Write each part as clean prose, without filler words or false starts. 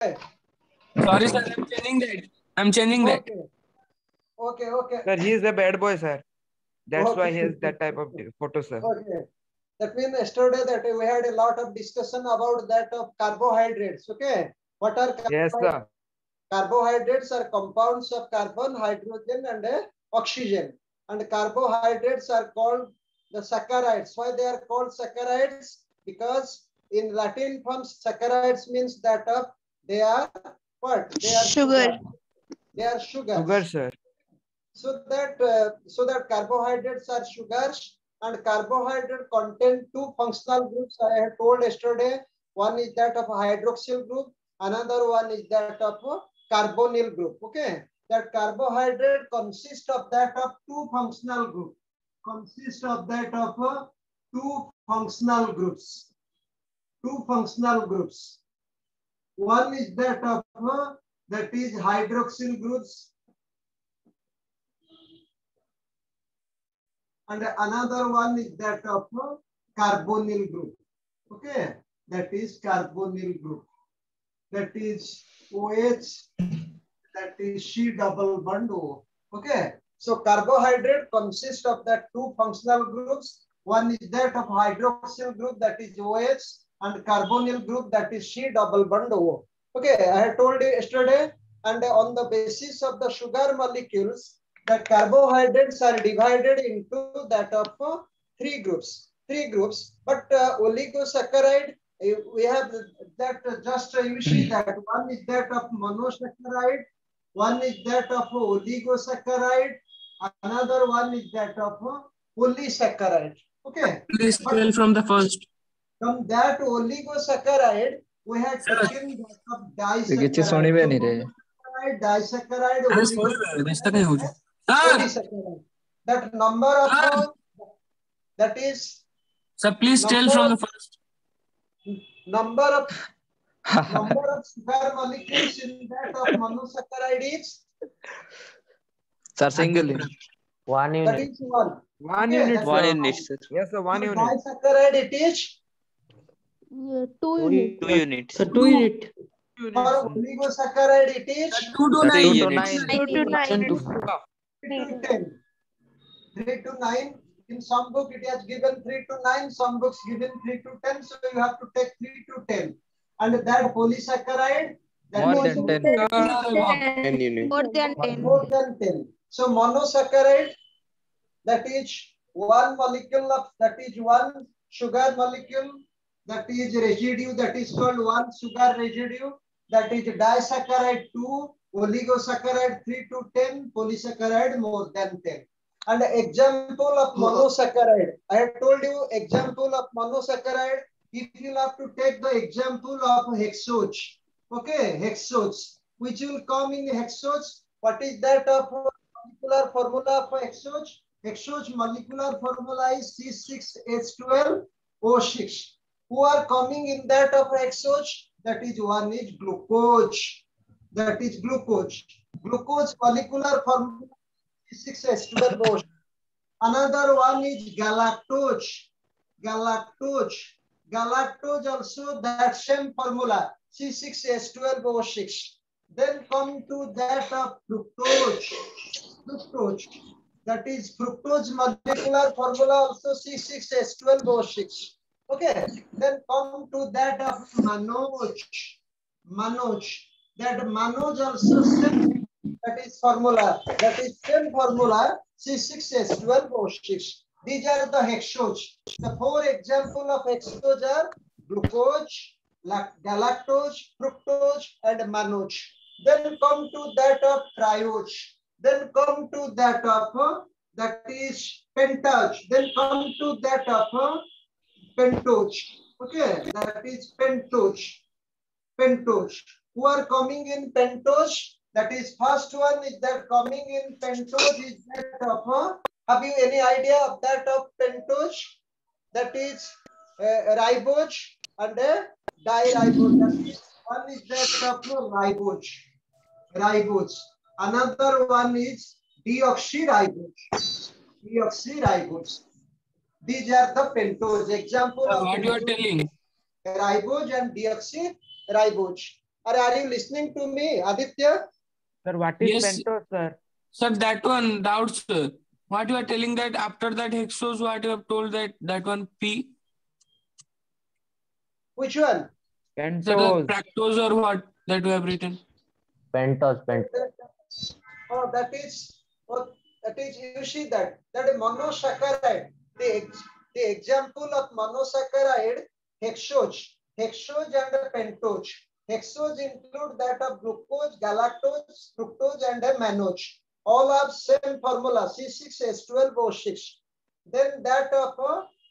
Sorry sir, I'm changing that. Okay, okay. Sir, he is a bad boy, sir. That's why he has that type of photo, sir. Okay. That means yesterday that we had a lot of discussion about that of carbohydrates. Okay. What are carbohydrates? Yes, sir. Carbohydrates are compounds of carbon, hydrogen, and oxygen. And carbohydrates are called the saccharides. Why they are called saccharides? Because in Latin forms, saccharides means that of they are what? They are sugar. They are sugar. Sugar, sir. So that carbohydrates are sugars. And carbohydrate contain two functional groups. I had told yesterday. One is that of hydroxyl group. Another one is that of carbonyl group. Okay, that carbohydrate consists of that of two functional group. Two functional groups. One is that of that is hydroxyl groups. And another one is that of carbonyl group. Okay, that is carbonyl group. That is OH. That is C double bond O. Okay, so carbohydrate consists of that two functional groups. One is that of hydroxyl group, that is OH, and carbonyl group, that is C double bond O. Okay, I had told you yesterday, and on the basis of the sugar molecules, that carbohydrates are divided into that of three groups. But oligosaccharide, we have that just you see that one is that of monosaccharide, one is that of oligosaccharide, another one is that of polysaccharide. Okay. Please tell from the first. From that oligosaccharide, we have taken that of disaccharide. Disaccharide. That number of that is. Sir, please tell from the first. Number of sugar molecules in that of monosaccharide is. Sir, single unit. One unit. That is one. One unit. Sir. Yes, sir. One unit. Disaccharide it is. 2 units. 2 units. So 2 units. For oligosaccharide it is 2 to 9. 3 to 10. 3 to 9. In some book it has given 3 to 9. Some books given 3 to 10. So you have to take 3 to 10. And that polysaccharide that more than ten. So monosaccharide that is one molecule of that is one sugar molecule that is residue that is called one sugar residue. That is disaccharide 2, oligosaccharide 3 to 10, polysaccharide more than 10. And example of monosaccharide. I have told you example of monosaccharide. If you have to take the example of hexose, okay, hexose, which will come in hexose. What is that of molecular formula for hexose? Hexose molecular formula is C6H12O6. Who are coming in that of hexose? That is one is glucose. That is glucose. Glucose molecular formula C6H12O. Another one is galactose. Galactose also that same formula C6H12O6. Then come to that of fructose. Fructose. That is fructose molecular formula also C6H12O6. Okay, then come to that of mannose. That mannose also same, that is formula. That is same formula C6H12O6. These are the hexose. The four examples of hexose are glucose, galactose, fructose, and mannose. Then come to that of triose. Then come to that of that is pentose. Then come to that of pentose. Okay, that is pentose. Pentose. Who are coming in pentose? That is first one is that coming in pentose is that of. Have you any idea of that of pentose? That is ribose and diribose. That is one is that of ribose. Ribose. Another one is deoxyribose. Deoxyribose. These are the pentose example. What you are telling? Ribose and deoxyribose. Are you listening to me, Aditya? Sir, what is pentose, sir? Sir, that one doubts, sir. What you are telling that after that hexose, what you have told that one P? Which one? Pentose. Sir, practose or what that we have written? Pentose. Oh, that is you see that monosaccharide. The example of monosaccharide hexose and pentose. Hexose include that of glucose, galactose, fructose, and mannose. All have same formula C6H12O6. Then that of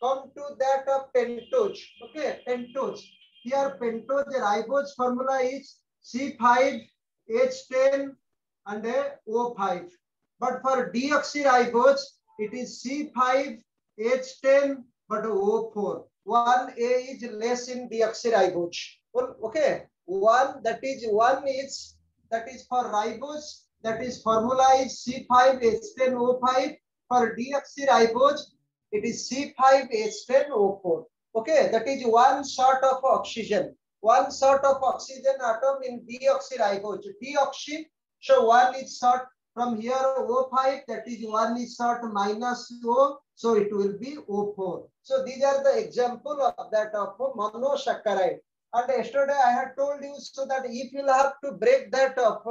come to that of pentose. Okay, pentose. Here pentose ribose formula is C5H10 and O5. But for deoxyribose, it is C5H10 but O4. 1A is less in deoxyribose. Okay, one that is for ribose, that is formula is C5H10O5. For deoxyribose, it is C5H10O4. Okay, that is one sort of oxygen. One sort of oxygen atom in deoxyribose. Deoxy, so one is sort from here O5, that is one is sort minus O, so it will be O4. So these are the example of that of monosaccharide. And yesterday I had told you so that if you will have to break that up,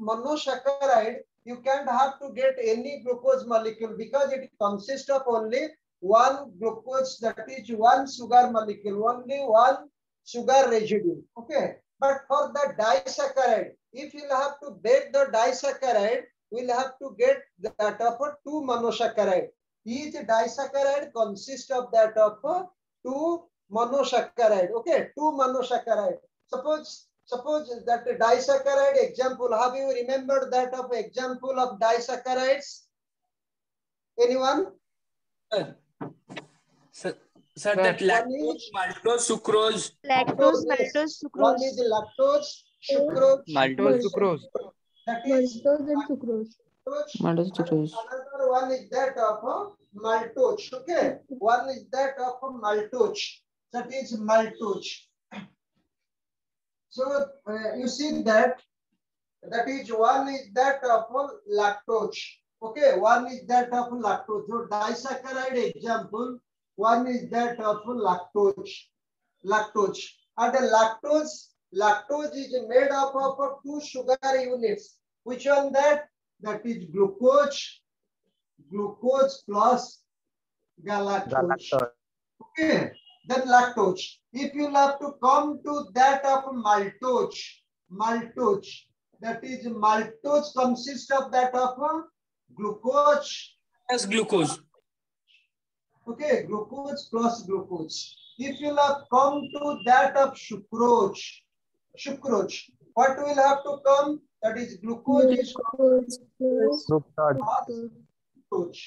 monosaccharide, you can't have to get any glucose molecule because it consists of only one glucose, that is one sugar molecule, only one sugar residue. Okay. But for the disaccharide, if you will have to break the disaccharide, we will have to get that of two monosaccharide. Each disaccharide consists of that of two monosaccharide. Okay, two monosaccharide. Suppose that disaccharide example. Have you remembered that of example of disaccharides? Anyone? Sir, that lactose, maltose, sucrose. Lactose, maltose, sucrose. One is lactose, sucrose, maltose, sucrose. That is maltose and sucrose. Maltose, sucrose. Another one is that of maltose. Okay, one is that of maltose. That is maltose. So you see that is one is that of lactose. Okay, one is that of lactose. So disaccharide example. One is that of lactose. And lactose is made up of two sugar units. Which one that? That is glucose plus galactose. Okay, then lactose. If you have to come to that of maltose. That is maltose consists of that of glucose. As glucose. Okay, glucose plus glucose. If you will come to that of sucrose, what will have to come? That is glucose plus fructose.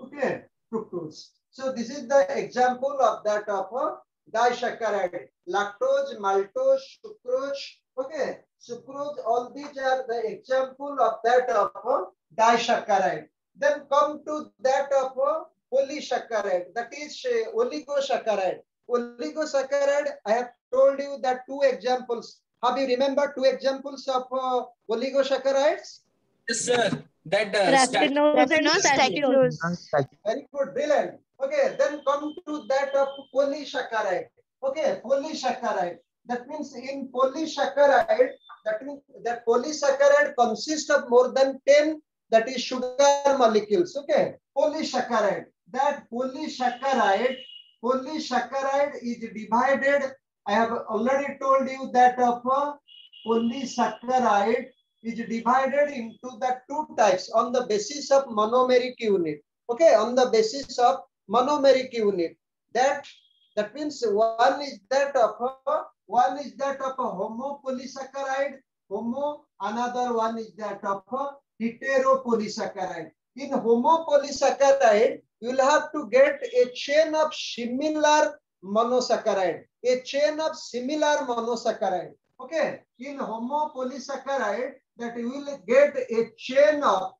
Okay, fructose. So this is the example of that of a disaccharide. Lactose, maltose, sucrose. Okay, sucrose. All these are the example of that of a disaccharide. Then come to that of a polysaccharide, that is oligosaccharide. Oligosaccharide, I have told you that two examples. Have you remembered two examples of oligosaccharides? Yes, sir. That stachyclose. Very good, brilliant. Okay, then come to that of polysaccharide. Okay, polysaccharide. That means in polysaccharide, that means that polysaccharide consists of more than 10, that is sugar molecules. Okay, polysaccharide. That polysaccharide is divided. I have already told you that of polysaccharide is divided into the two types on the basis of monomeric unit. Okay, on the basis of monomeric unit. That means one is that of homopolysaccharide, another one is that of heteropolysaccharide. In homopolysaccharide, you will have to get a chain of similar monosaccharide. Okay. In homopolysaccharide, that you will get a chain of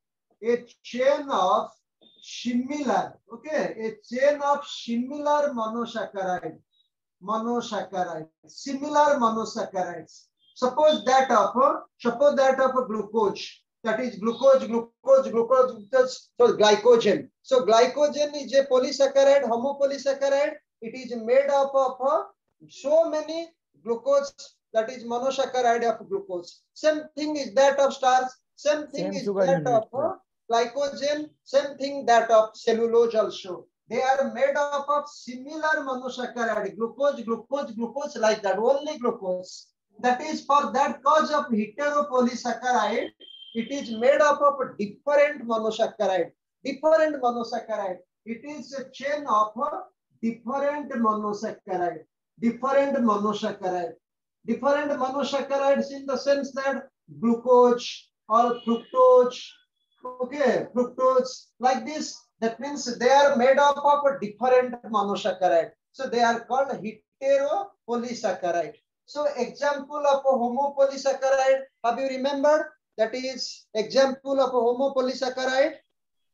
similar. Okay. A chain of similar monosaccharide. monosaccharides, similar monosaccharides. Suppose that of a glucose, that is glucose, glucose, so glycogen. So glycogen is a polysaccharide, homopolysaccharide. It is made up of so many glucose, that is monosaccharide of glucose. Same thing is that of starch. Same thing is that of glycogen. Same thing that of cellulose also. They are made up of similar monosaccharide, glucose, like that, only glucose. That is, for that cause of heteropolysaccharide, it is made up of different monosaccharide. It is a chain of different monosaccharides in the sense that glucose or fructose, okay, fructose, like this. That means they are made up of a different monosaccharide. So they are called heteropolysaccharide. So example of a homopolysaccharide, have you remembered? That is example of a homopolysaccharide.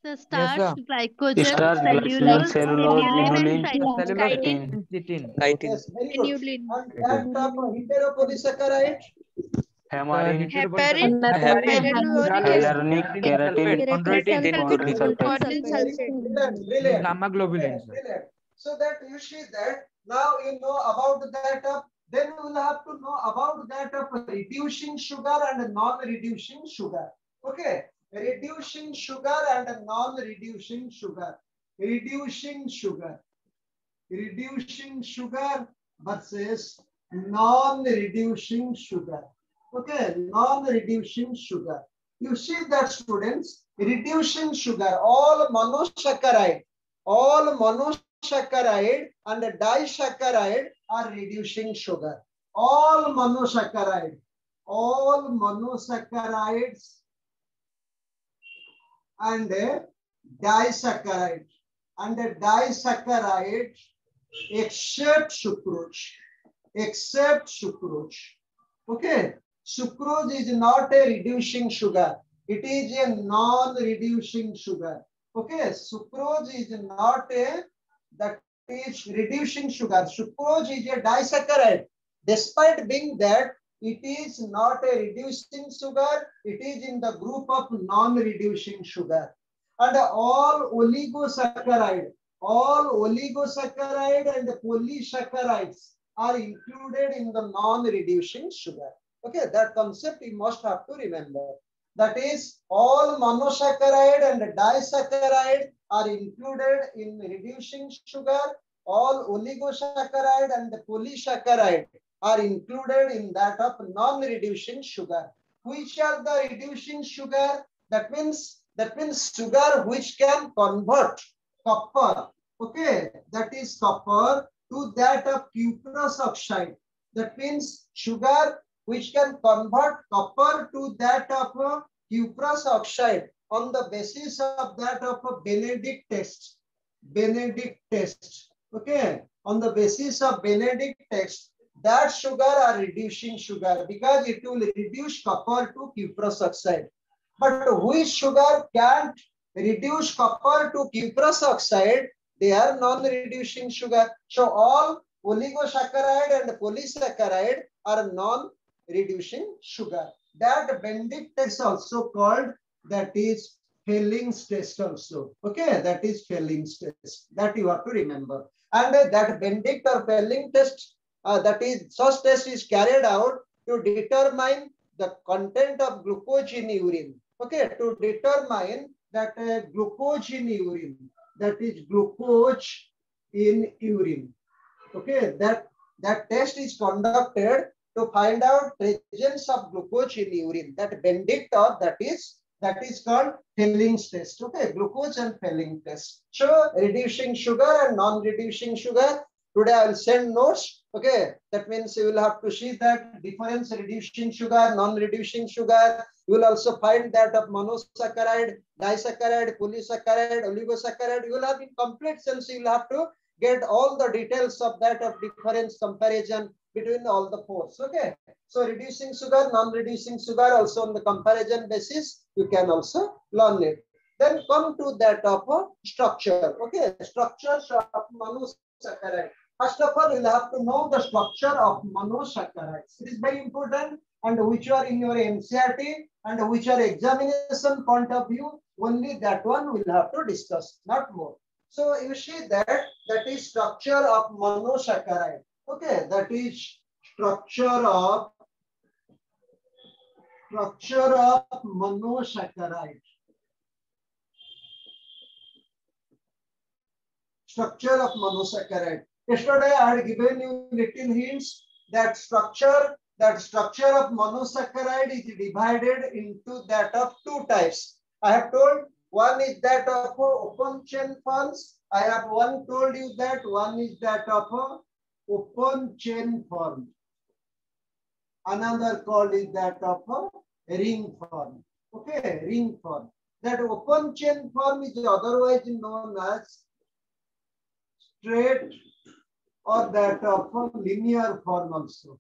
So starch, yes, glycogen, cellulose, linolein, chitin. Yes, very good. And that of a heteropolysaccharide. Heparin, hyaluronic, keratin, chondroitin, gamma globulin. So that you see that now you know about that of, then you will have to know about that of reducing sugar and non-reducing sugar. Okay, reducing sugar and non-reducing sugar. Reducing sugar versus non-reducing sugar. Okay, non-reducing sugar. You see that, students, reducing sugar, all monosaccharide and disaccharide are reducing sugar. All monosaccharides and disaccharide, except sucrose. Okay. Sucrose is not a reducing sugar. It is a non-reducing sugar. Okay, sucrose is not a, that is reducing sugar. Sucrose is a disaccharide. Despite being that, it is not a reducing sugar. It is in the group of non-reducing sugar. And all oligosaccharide and polysaccharides are included in the non-reducing sugar. Okay, that concept you must have to remember. That is, all monosaccharide and disaccharide are included in reducing sugar. All oligosaccharide and polysaccharide are included in that of non-reducing sugar. Which are the reducing sugar? That means sugar which can convert copper. Okay, that is copper to that of cuprous oxide. That means sugar which can convert copper to that of cuprous oxide on the basis of that of a Benedict test. Okay, on the basis of Benedict test, that sugar are reducing sugar because it will reduce copper to cuprous oxide. But which sugar can't reduce copper to cuprous oxide? They are non-reducing sugar. So all oligosaccharide and polysaccharide are non-reducing sugar. That Benedict test also called, that is Fehling's test also. Okay, that is Fehling's test. That you have to remember. And that Benedict or Fehling test, that is, such test is carried out to determine the content of glucose in urine. Okay, to determine that glucose in urine, that is glucose in urine. Okay, that test is conducted to find out presence of glucose in urine, that Benedict, or that is called Fehling's test. Okay, glucose and Fehling test. So reducing sugar and non-reducing sugar. Today I will send notes. Okay, that means you will have to see that difference, reducing sugar, non-reducing sugar. You will also find that of monosaccharide, disaccharide, polysaccharide, oligosaccharide. You will have, in complete sense, you will have to get all the details of that of difference, comparison between all the four. Okay, so reducing sugar, non-reducing sugar, also on the comparison basis, you can also learn it. Then come to that of structure. Okay, structures of monosaccharide. First of all, you'll have to know the structure of monosaccharides. It is very important, and which are in your NCERT and which are examination point of view. Only that one we'll have to discuss, not more. So you see that is structure of monosaccharide. Okay, that is structure of monosaccharide. Structure of monosaccharide. Yesterday I had given you little hints that structure of monosaccharide is divided into that of two types. I have told one is that of open chain forms. I have told you that one is that of open chain form. Another called is that of ring form. Okay, ring form. That open chain form is otherwise known as straight or that of linear form also.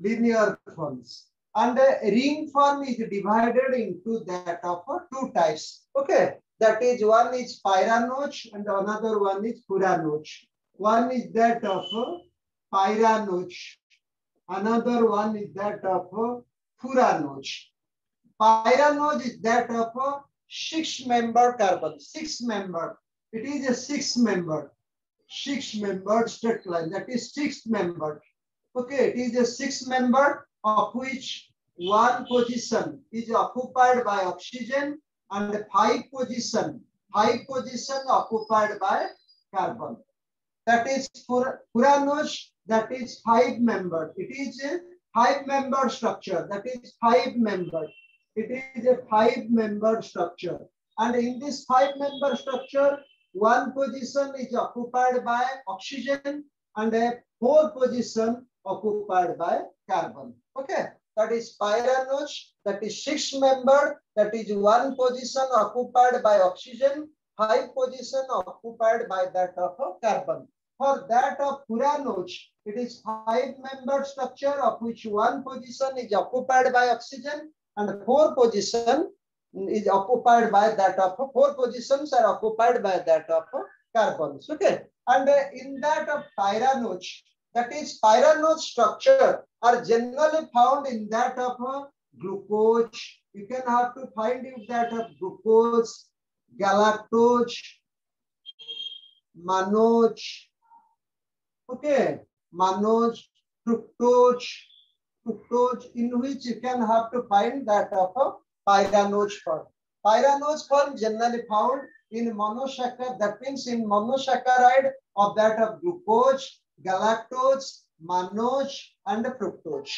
Linear forms. And a ring form is divided into that of two types. Okay, that is one is pyranoch and another one is puranoch. One is that of pyranoch, another one is that of puranoch. Pyranoch is that of six-membered carbon. Six-membered. It is a six-membered. Six-membered straight line. That is six-membered. Okay, it is a six-membered, of which one position is occupied by oxygen and five position occupied by carbon. That is for puranoch. That is five-membered. It is a five-membered structure. That is five-membered. It is a five-membered structure. And in this five-membered structure, one position is occupied by oxygen and a four position occupied by carbon. Okay, that is pyranoch. That is six-membered. That is one position occupied by oxygen, five position occupied by that of carbon. For that of puranoch, it is five-membered structure of which one position is occupied by oxygen and four position is occupied by that of four positions are occupied by that of carbons. Okay, and in that of pyranoch. That is, pyranoch structure are generally found in that of glucose. You can have to find if that of glucose, galactose, mannose, okay, mannose, fructose, in which you can have to find that of pyranoch form. Pyranoch form generally found in monosaccharide. That means in monosaccharide of that of glucose, galactose, mannose, and fructose.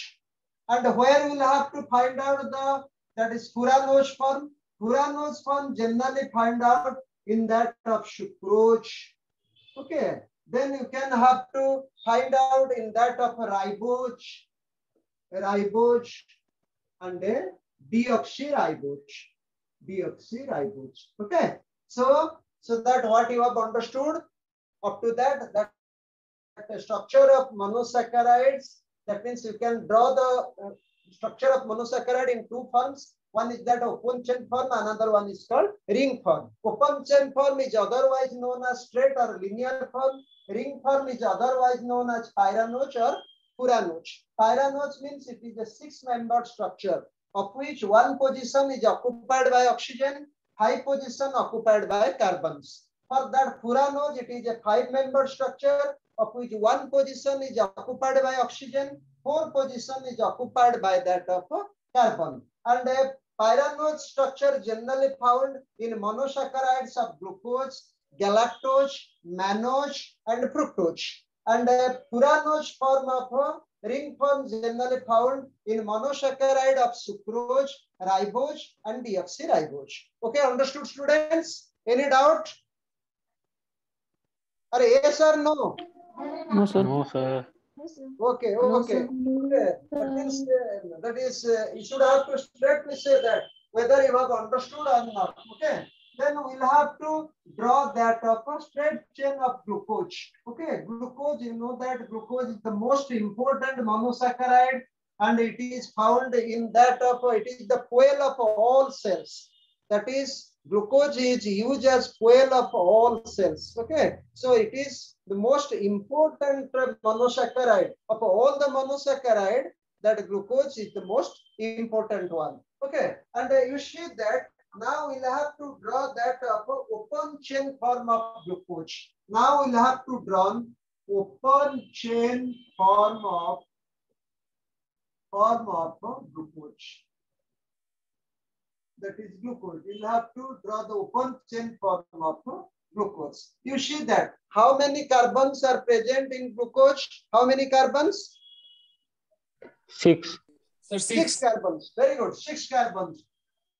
And where we will have to find out that is puranoch form. Puranoch form generally find out in that of sucrose. Okay, then you can have to find out in that of ribose, and a deoxyribose. Okay, so that what you have understood up to that. The structure of monosaccharides. That means you can draw the structure of monosaccharide in two forms. One is that open chain form, another one is called ring form. Open chain form is otherwise known as straight or linear form. Ring form is otherwise known as pyranoch or puranoch. Pyranoch means it is a six-membered structure of which one position is occupied by oxygen, five position occupied by carbons. For that puranoch, it is a five-membered structure of which one position is occupied by oxygen, four position is occupied by that of carbon. And a pyranoch structure generally found in monosaccharides of glucose, galactose, mannose, and fructose. And a puranoch form of ring form generally found in monosaccharide of sucrose, ribose, and deoxyribose. Okay, understood, students? Any doubt? Are yes or no? No, sir. No, sir. Okay, okay. No, sir. That is, you should have to straightly say that whether you have understood or not. Okay. Then we'll have to draw that of a straight chain of glucose. Okay. Glucose, you know that glucose is the most important monosaccharide, and it is found in that of, it is the fuel of all cells. That is, Glucose is used as fuel of all cells. Okay, so it is the most important monosaccharide of all the monosaccharide. That glucose is the most important one. Okay, and you see that now we'll have to draw that open chain form of glucose. Now we'll have to draw open chain form of glucose. That is glucose. You'll have to draw the open chain form of glucose. You see that how many carbons are present in glucose? How many carbons? Six carbons. Very good. Six carbons.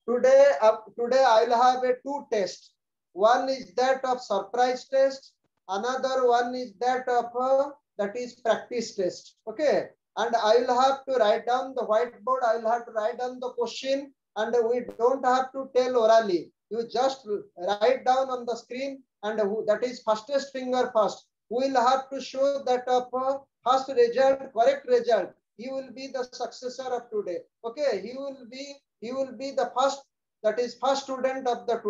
Today I'll have a two tests. One is that of surprise test. Another one is that of that is practice test. Okay. And I will have to write down the whiteboard. I will have to write down the question. And we don't have to tell orally. You just write down on the screen, and that is fastest finger first. We will have to show that first result, correct result. He will be the successor of today. Okay, he will be the first student of the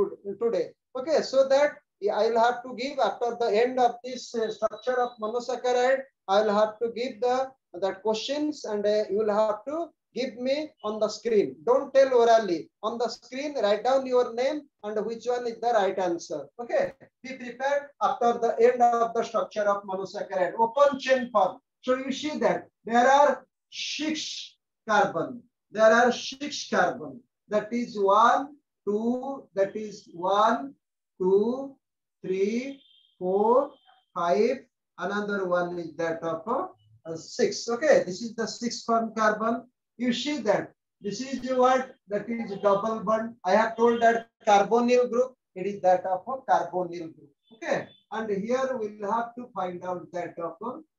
today. Okay, so that I will have to give after the end of this structure of monosaccharide. I will have to give that questions, and you will have to give me on the screen. Don't tell orally. On the screen, write down your name and which one is the right answer. Okay. Be prepared after the end of the structure of monosaccharide. Open chain form. So you see that there are six carbon. There are six carbon. That is 1, 2. That is 1, 2, 3, 4, 5. Another one is that of six. Okay. This is the sixth form carbon. You see that this is what that is double bond. I have told that carbonyl group. It is that of a carbonyl group. Okay, and here we will have to find out that of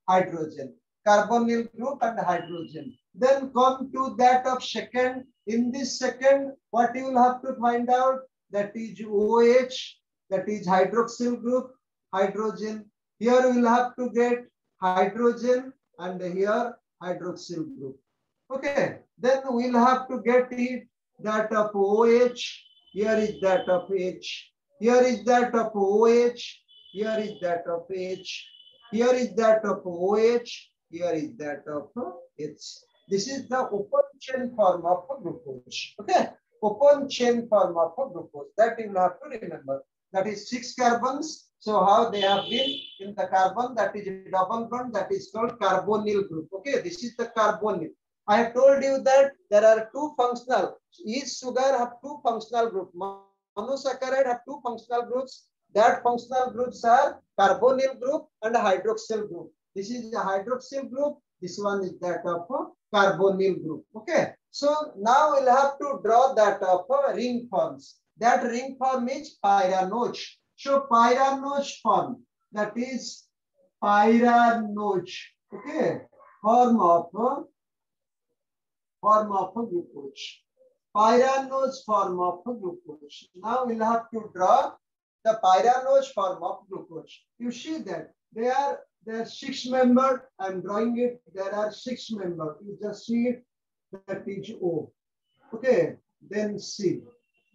hydrogen. Carbonyl group and hydrogen. Then come to that of second. In this second, what you will have to find out that is OH. That is hydroxyl group, hydrogen. Here we will have to get hydrogen and here hydroxyl group. Okay, then we'll have to get it that of OH. Here is that of H. Here is that of OH. Here is that of H. Here is that of OH. Here is that of H. This is the open chain form of glucose. Okay, open chain form of glucose. That you will have to remember. That is six carbons. So how they have been in the carbon? That is a double bond. That is called carbonyl group. Okay, this is the carbonyl. I have told you that there are two functional. Each sugar have two functional groups. Monosaccharide have two functional groups. That functional groups are carbonyl group and hydroxyl group. This is the hydroxyl group. This one is that of carbonyl group. Okay. So now we'll have to draw that of ring forms. That ring form is pyranose. So pyranose form. That is pyranose. Okay. Form of glucose. Pyranose form of glucose. Now we'll have to draw the pyranose form of glucose. You see that they are six membered. I'm drawing it. There are six membered. You just see it. That is O. Okay. Then C.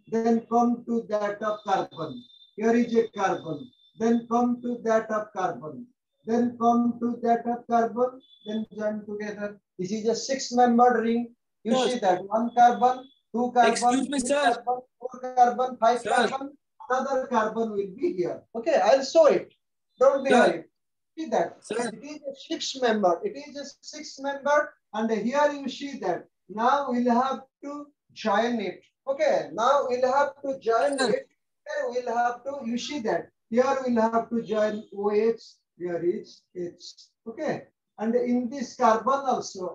Then come to that of carbon. Here is a carbon. Then come to that of carbon. Then come to that of carbon. Then join together. This is a six-membered ring. You sir, see that one carbon, two carbon, excuse me, sir. Carbon, four carbon, five sir. Carbon. Another carbon will be here. Okay, I'll show it. Don't be worried. See that sir. It is a six-membered. It is a six-membered, and here you see that. Now we'll have to join it. Okay. Now we'll have to join sir. It. Here we'll have to. You see that here we'll have to join OH. Here is H. Okay. And in this carbon also,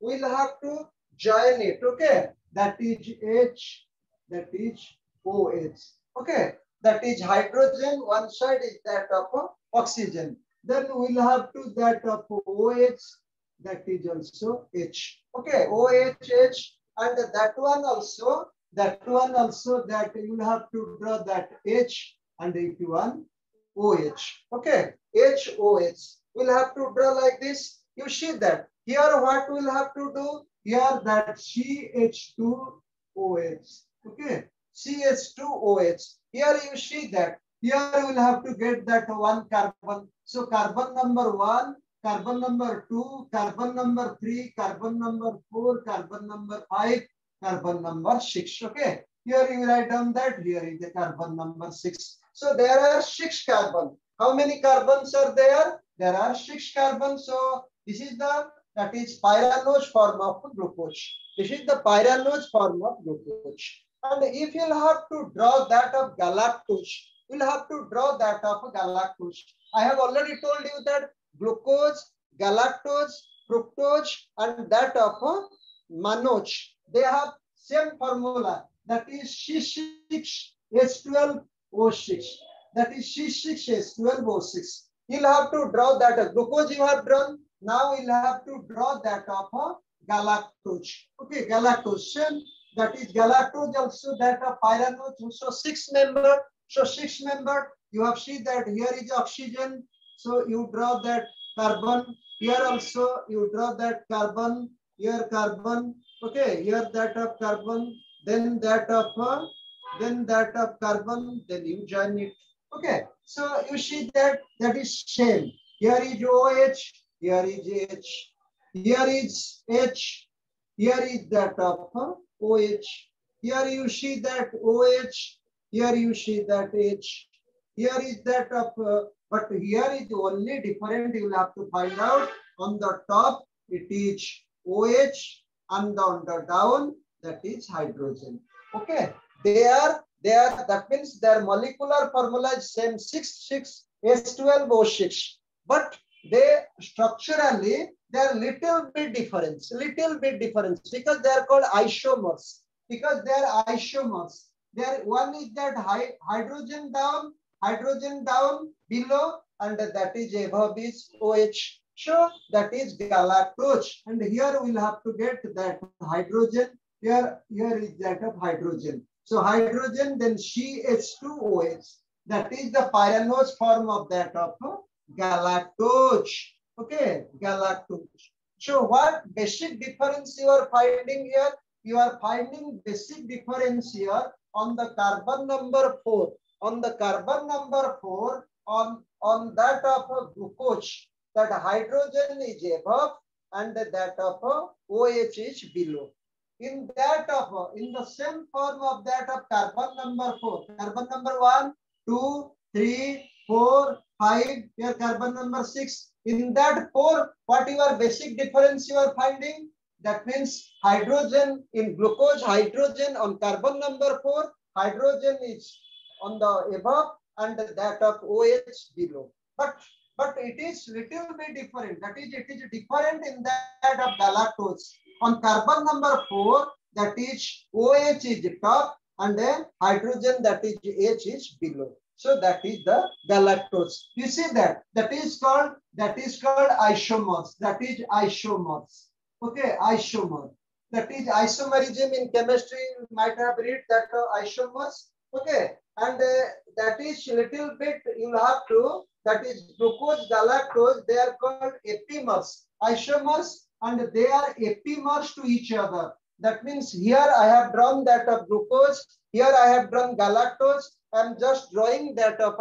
we'll have to join it. Okay, that is H, that is OH. Okay, that is hydrogen. One side is that of oxygen. Then we'll have to that of OH, that is also H. Okay, OHH, and that one also that you'll have to draw that H and if you want OH. Okay, HOH. We'll have to draw like this. You see that here what we'll have to do here that CH2OH. Okay, CH2OH. Here you see that. Here you will have to get that one carbon. So carbon number 1, carbon number 2, carbon number 3, carbon number 4, carbon number 5, carbon number 6. Okay. Here you write down that. Here is the carbon number 6. So there are 6 carbons. How many carbons are there? There are 6 carbons. So this is the, that is pyranose form of glucose. This is the pyranose form of glucose. And if you'll have to draw that of galactose, you'll have to draw that of galactose. I have already told you that glucose, galactose, fructose, and that of mannose, they have same formula. That is C6H12O6. That is C6H12O6. You'll have to draw that of glucose you have drawn. Now you'll have to draw that of galactose. Okay, galactose. That is galactose also, that of pyranose also 6 member. So 6 member. You have seen that here is oxygen. So you draw that carbon. Here also you draw that carbon. Here carbon. Okay. Here that of carbon. Then that of carbon. Then you join it. Okay. So you see that that is same. Here is OH. Here is H. Here is H. Here is that of OH. Here you see that OH. Here you see that H. Here is that of, but here is only different. You will have to find out. On the top, it is OH, and on the down, that is hydrogen. Okay, they are. That means their molecular formula is same, 6,6H12O6. But they structurally they are little bit different. Little bit different because they are called isomers. Because they are isomers. There one is that hydrogen down below, and that is above is OH. So that is galactose. And here we'll have to get that hydrogen. Here is that of hydrogen. So hydrogen, then CH2OH. That is the pyranose form of that of galactose. Okay, galactose. So what basic difference you are finding here? You are finding basic difference here. On the carbon number 4, on that of glucose, that hydrogen is above and that of OH is below. In that of, in the same form of that of carbon number 4, carbon number 1, 2, 3, 4, 5, here carbon number 6. In that 4, what your basic difference you are finding? That means hydrogen in glucose, hydrogen on carbon number 4, hydrogen is on the above and that of OH below. But it is little bit different. That is, it is different in that of galactose. On carbon number 4, that is OH is top and then hydrogen, that is H, is below. So that is the galactose. You see that? That is called isomers. That is isomers. Okay, isomer. That is isomerism in chemistry. You might have read that isomers. Okay, and that is little bit. You have to. That is glucose, galactose. They are called apimers, isomers, and they are apimers to each other. That means here I have drawn that of glucose. Here I have drawn galactose. I'm just drawing that of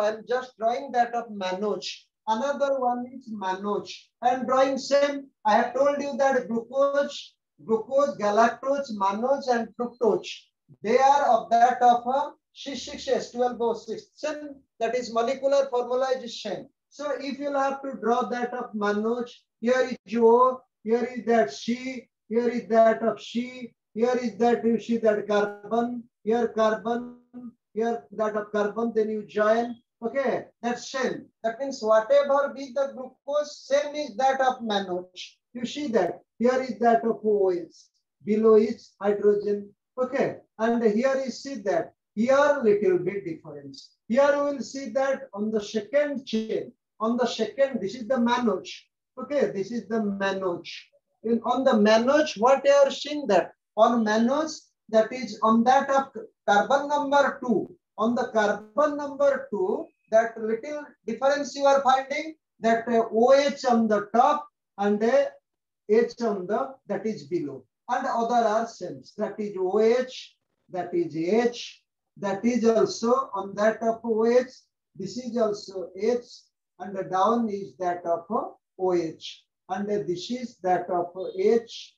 mannose. Another one is mannose. I am drawing same. I have told you that glucose, galactose, mannose, and fructose. They are of that of C6H12O6. That is molecular formula is same. So if you have to draw that of mannose, here is O, here is that C, here is that of C, here is that you see that carbon, here carbon, here that of carbon. Then you join. Okay, that's same. That means whatever be the glucose, same is that of mannose. You see that here is that of OH, below is hydrogen. Okay, and here you see that here little bit difference. Here you will see that on the second chain, this is the mannose. Okay, this is the mannose. On the mannose, what you are seeing that on mannose, that is on that of carbon number 2. On the carbon number 2, that little difference you are finding, that OH on the top and H on the, that is below. And other are same. That is OH, that is H, that is also on that of OH, this is also H, and down is that of OH, and this is that of H,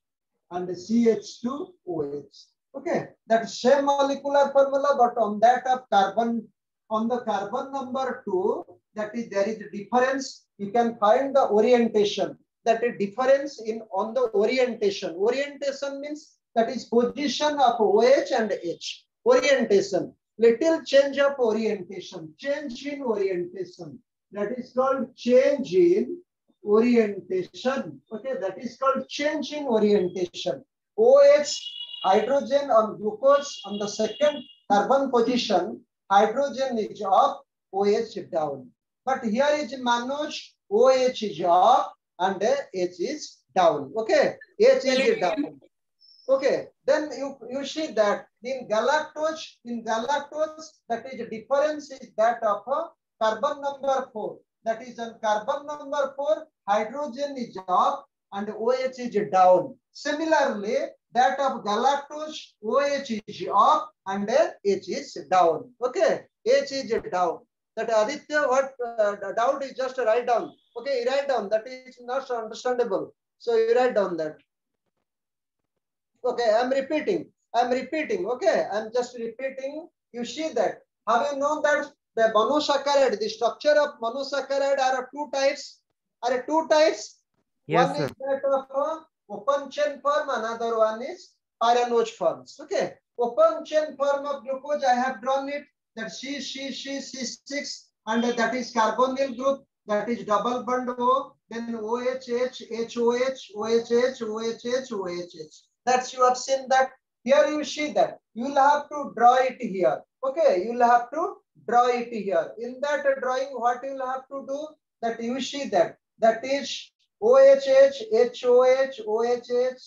and CH2OH. Okay, that same molecular formula, but on that of carbon, on the carbon number 2, that is there is a difference. You can find the orientation, that is difference in on the orientation. Orientation means that is position of OH and H. Orientation, little change of orientation, change in orientation, that is called change in orientation. Okay, that is called change in orientation. OH, hydrogen on glucose on the second carbon position, hydrogen is up, OH down. But here is Manoj, OH is up and H is down. Okay, H is down. Okay, then you see that in galactose, that is difference is that of carbon number 4. That is on carbon number 4, hydrogen is up and OH is down. Similarly, that of galactose, OH is up and H is down. Okay, H is down. That Aditya, what doubt is just write down. Okay, you write down. That is not understandable. So you write down that. Okay, I'm repeating. Okay, I'm just repeating. You see that. Have you known that the monosaccharide, the structure of monosaccharide are two types? Are two types? Yes, one is that of open chain form, another one is pyranose forms. Okay, open chain form of glucose, I have drawn it. That C6, and that is carbonyl group. That is double bond O, then OHH, HOH, OHH, OHH, OHH. That's you have seen that. Here you see that. You'll have to draw it here. Okay, you'll have to draw it here. In that drawing, what you'll have to do, that you see that. That is OHH, HOH, OHH,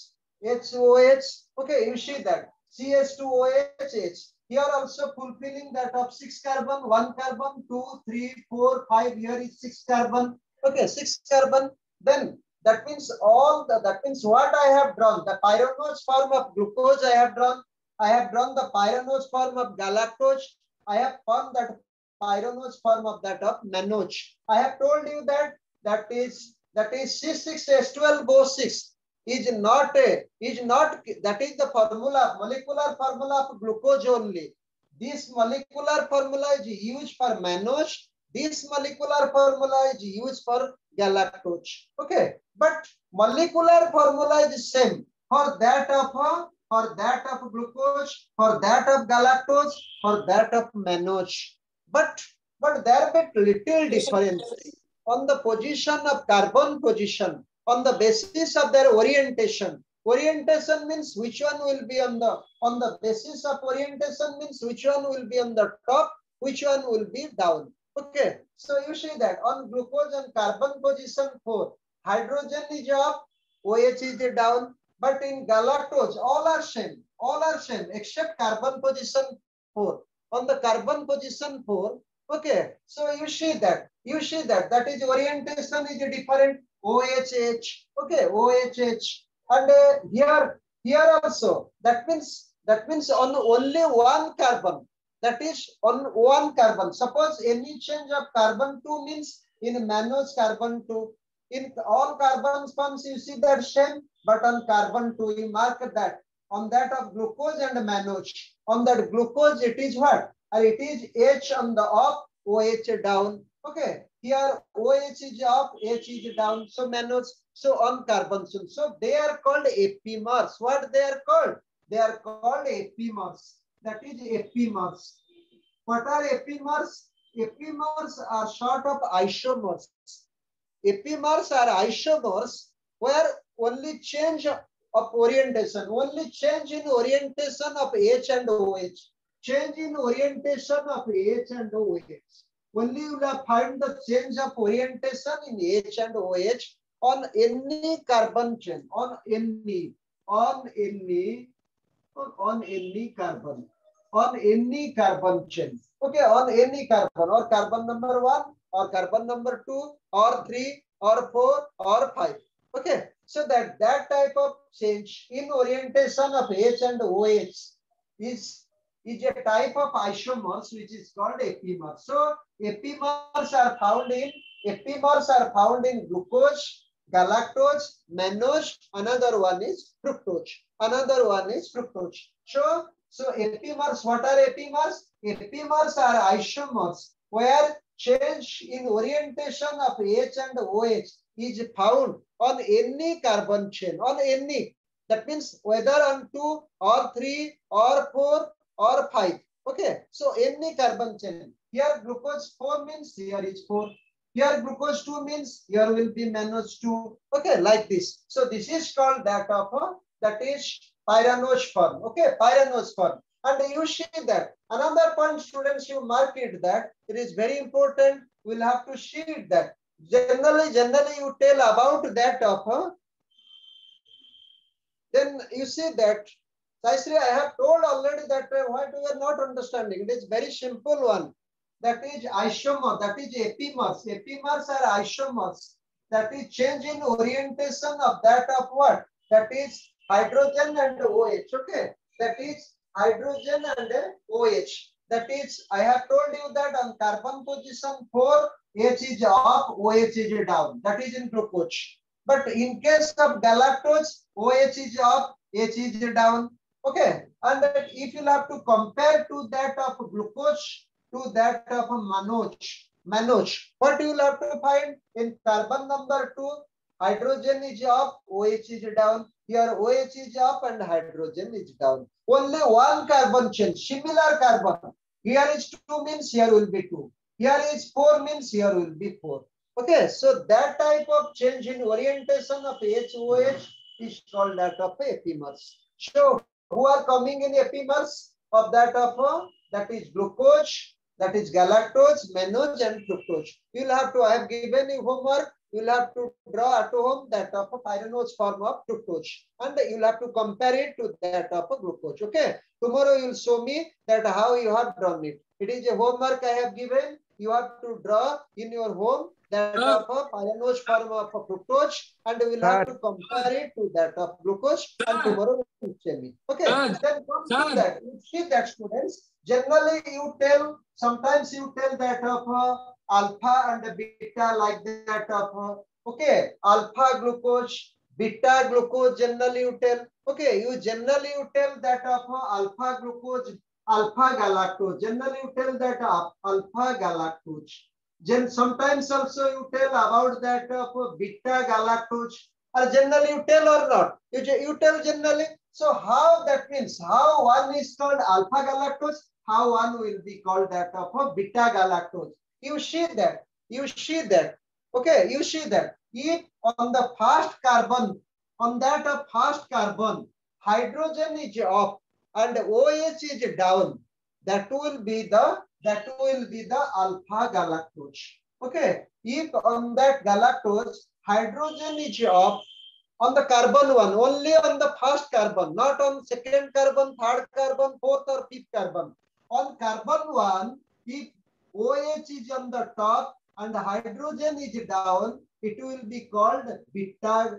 HOH. Okay, you see that. CH2OHH. Here also fulfilling that of 6 carbon, 1 carbon, 2, 3, 4, 5. Here is 6 carbon. Okay, 6 carbon. Then that means all the, that means what I have drawn, the pyranose form of glucose I have drawn. I have drawn the pyranose form of galactose. I have formed that pyranose form of that of Manoj. I have told you that that is C6H12O6. is not that is the formula, molecular formula of glucose only. This molecular formula is used for Manoj. This molecular formula is used for galactose. Okay, but molecular formula is same for that of glucose, for that of galactose, for that of Manoj. But there are little differences on the position of carbon position. On the basis of their orientation. Orientation means which one will be on the basis of orientation means which one will be on the top, which one will be down. Okay, so you see that on glucose and carbon position 4, hydrogen is up, OH is down. But in galactose, all are same except carbon position 4. On the carbon position 4, okay, so you see that that is orientation is different. OHH, okay, OHH, and here also, that means on only 1 carbon, that is on 1 carbon. Suppose any change of carbon 2 means in Manoj carbon 2, in all carbon forms you see that same, but on carbon 2 you mark that on that of glucose and Manoj. On that glucose it is what? It is H on the up, OH down. Okay, here OH is up, H is down, so Manoj, so on carbon. So they are called apimers. What they are called? They are called apimers. That is apimers. What are apimers? Apimers are short of isomers. Apimers are isomers where only change of orientation, only change in orientation of H and OH. Change in orientation of H and OH. Only you will find the change of orientation in H and OH on any carbon chain, on any carbon chain. Okay, on any carbon, or carbon number 1, or carbon number 2, or 3, or 4, or 5. Okay, so that type of change in orientation of H and OH is is a type of isomers which is called apimers. So apimers are found in glucose, galactose, mannose. Another one is fructose. So apimers. What are apimers? Apimers are isomers where change in orientation of H and OH is found on any carbon chain, on any. That means whether on 2 or 3 or 4 or 5. Okay. So any carbon chain. Here glucose 4 means here is 4. Here glucose 2 means here will be mannose 2. Okay, like this. So this is called that is pyranose form. Okay, pyranose form. And you see that. Another point, students, you mark it that. It is very important. We will have to see it that. Generally you tell about that of then you see that. Saisri, I have told already that what we are not understanding. It is very simple one. That is isomer. That is apimers. Apimers are isomers. That is change in orientation of that of what? That is hydrogen and OH. Okay. That is hydrogen and OH. That is, I have told you that on carbon position 4, H is up, OH is down. That is in glucose. But in case of galactose, OH is up, H is down. Okay. And that if you have to compare to that of glucose to that of mannose, what you will have to find in carbon number 2, hydrogen is up, OH is down. Here OH is up and hydrogen is down. Only one carbon chain, similar carbon. Here is 2 means here will be 2. Here is 4 means here will be 4. Okay, so that type of change in orientation of HOH is called that of apimers. So who are coming in apimers of that of that is glucose, that is galactose, mannose, and fructose. You'll have to, I have given you homework. You'll have to draw at home that of a pyranose form of fructose, and you'll have to compare it to that of a glucose. Okay. Tomorrow you'll show me that how you have drawn it. It is a homework I have given. You have to draw in your home that of a pyranose form of a fructose, and we'll have to compare it to that of glucose. And tomorrow you'll show me. Okay. Then come to that. You see that, students. Generally, you tell. Sometimes you tell that of alpha and beta like that of, okay, alpha glucose, beta glucose generally you tell, okay, you generally you tell that of alpha glucose, alpha galactose, generally you tell that of alpha galactose. Sometimes also you tell about that of beta galactose, or generally you tell or not, you tell generally. So how that means, how one is called alpha galactose, how one will be called that of beta galactose. You see that. Okay, you see that. If on the first carbon, on that of first carbon, hydrogen is up and OH is down, that will be the alpha galactose. Okay. If on that galactose, hydrogen is up on the carbon one, only on the first carbon, not on second carbon, third carbon, fourth or fifth carbon. On carbon one, if OH is on the top and hydrogen is down, it will be called beta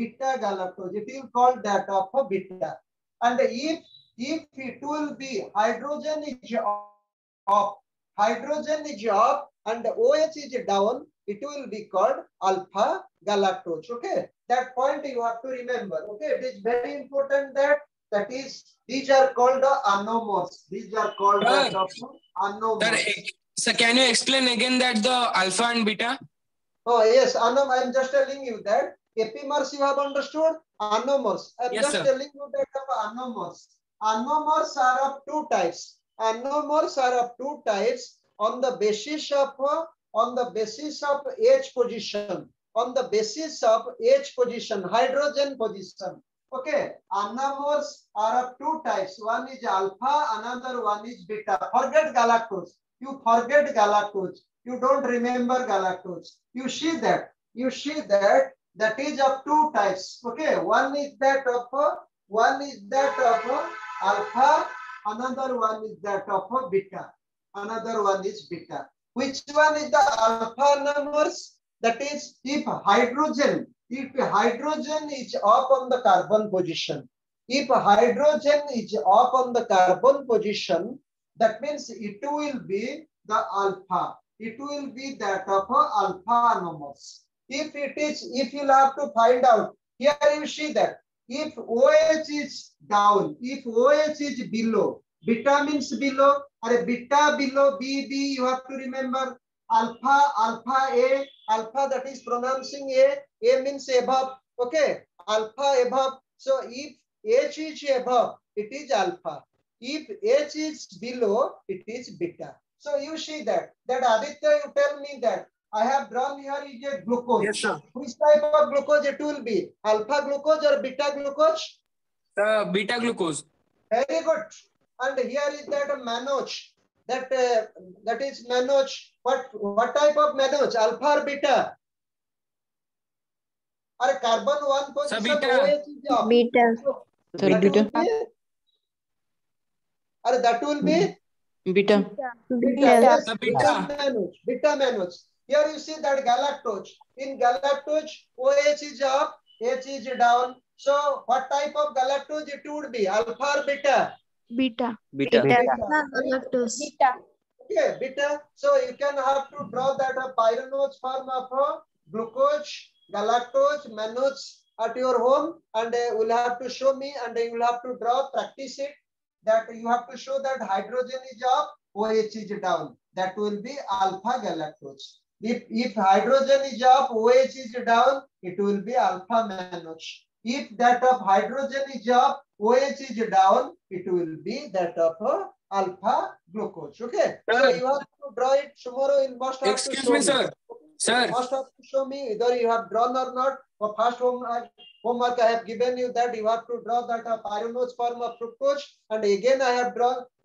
galactose. It will be called that of a beta. And if it will be hydrogen is up and OH is down, it will be called alpha galactose. Okay, that point you have to remember. Okay, it is very important that is these are called the anomers. These are called that of anomers. So can you explain again that the alpha and beta? Oh yes, Anam, I am just telling you that apimers you have understood, anomers. Telling you that of anomers. Anomers are of two types. Anomers are of two types on the basis of H position, on the basis of H position, hydrogen position. Okay, anomers are of two types. One is alpha, another one is beta. Forget galactose. You forget galactose. You don't remember galactose. You see that. That is of two types. Okay. One is that of alpha. Another one is that of beta. Another one is beta. Which one is the alpha anomers? That is, if hydrogen is up on the carbon position, If hydrogen is up on the carbon position, that means it will be the alpha. It will be that of alpha anomaly. If it is, if you have to find out, here you see that if OH is down, if OH is below, beta means below, or beta below, BB, you have to remember, alpha, alpha A, alpha that is pronouncing A means above, okay, alpha above. So if H is above, it is alpha. If H is below, it is beta. So you see that, Aditya, you tell me that I have drawn here is a glucose. Yes, sir. Which type of glucose it will be? Alpha glucose or beta glucose? Beta glucose. Very good. And here is that mannose. That is mannose. What type of mannose? Alpha or beta? Or carbon one position? Beta. Beta. Or that will be? Beta. Beta. Beta mannose. Here you see that galactose. In galactose, OH is up, H is down. So what type of galactose it would be? Alpha or beta? Beta. Beta. Galactose. Beta. Okay, beta. So you can have to draw that a pyranose form of glucose, galactose, mannose at your home, and you will have to show me, and you will have to draw, practice it. That you have to show that hydrogen is up, OH is down. That will be alpha galactose. If hydrogen is up, OH is down, it will be alpha mannose. If that of hydrogen is up, OH is down, it will be that of alpha glucose. Okay. Sir, so you have to draw it tomorrow. You must have to show me, sir. Sir, you must have to show me whether you have drawn or not. For first homework I have given you that you have to draw that of pyranose form of fructose, and again I have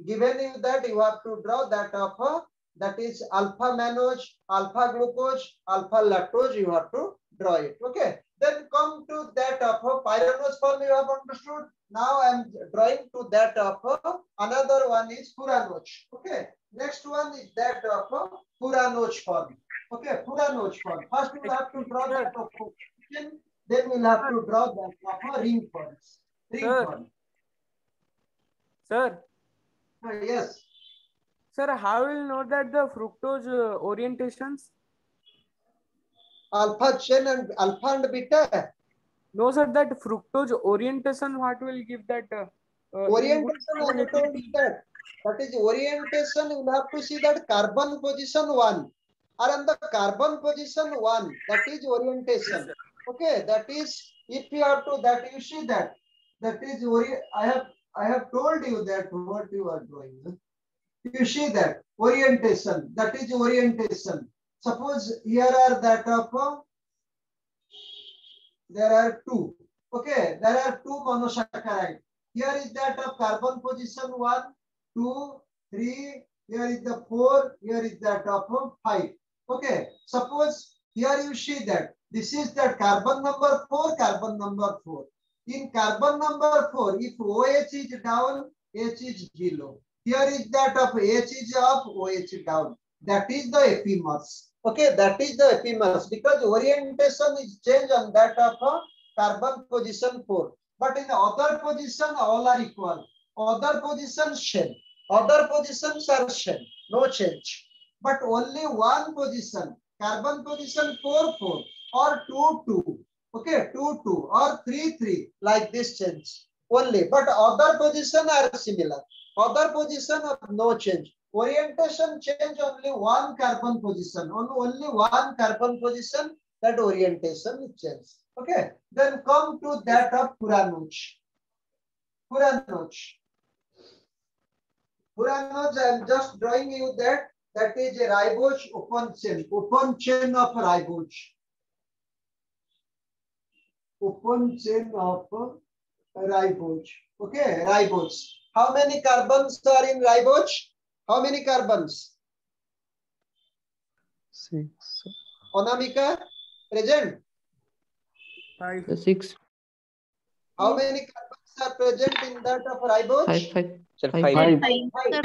given you that you have to draw that of that is alpha mannose, alpha glucose, alpha lactose, you have to draw it. Okay. Then come to that of pyranose form you have understood. Now I am drawing to that of another one is furanose. Okay. Next one is that of furanose form. Okay. Furanose form. First we have to draw that of fusion. Then we will have to draw that of ring form. Ring form. Sir. Yes. Sir, how will you know that the fructose orientations? Alpha chain and alpha and beta? No, sir, that fructose orientation, what will give that? Orientation, I told you that. That is orientation, you have to see that carbon position 1. Or on the carbon position 1, that is orientation. Yes, okay, that is, if you have to, that you see that. That is, I have told you that what you are doing. You see that orientation, that is orientation. Suppose here are that of, there are two, okay, there are two monosaccharides. Here is that of carbon position 1, 2, 3, here is the 4, here is that of 5. Okay, suppose here you see that this is that carbon number 4, carbon number 4. In carbon number 4, if OH is down, H is below. Here is that of H is up, OH down. That is the ephemers. Okay, that is the ephemers because orientation is changed on that of carbon position 4. But in the other position, all are equal. Other positions same. Other positions are same. No change. But only one position, carbon position 4, 4 or 2, 2. Okay, 2, 2 or 3, 3 like this change only. But other positions are similar. Other position of no change. Orientation change only one carbon position. Only one carbon position, that orientation is changed. Okay. Then come to that of furanose. Furanose. Furanose, I am just drawing you that. That is a ribose open chain. Open chain of ribose. Open chain of ribose. Okay. Ribose. How many carbons are in ribose? How many carbons? 6. Onamika, present? 5. 6. How many carbons are present in that of ribose?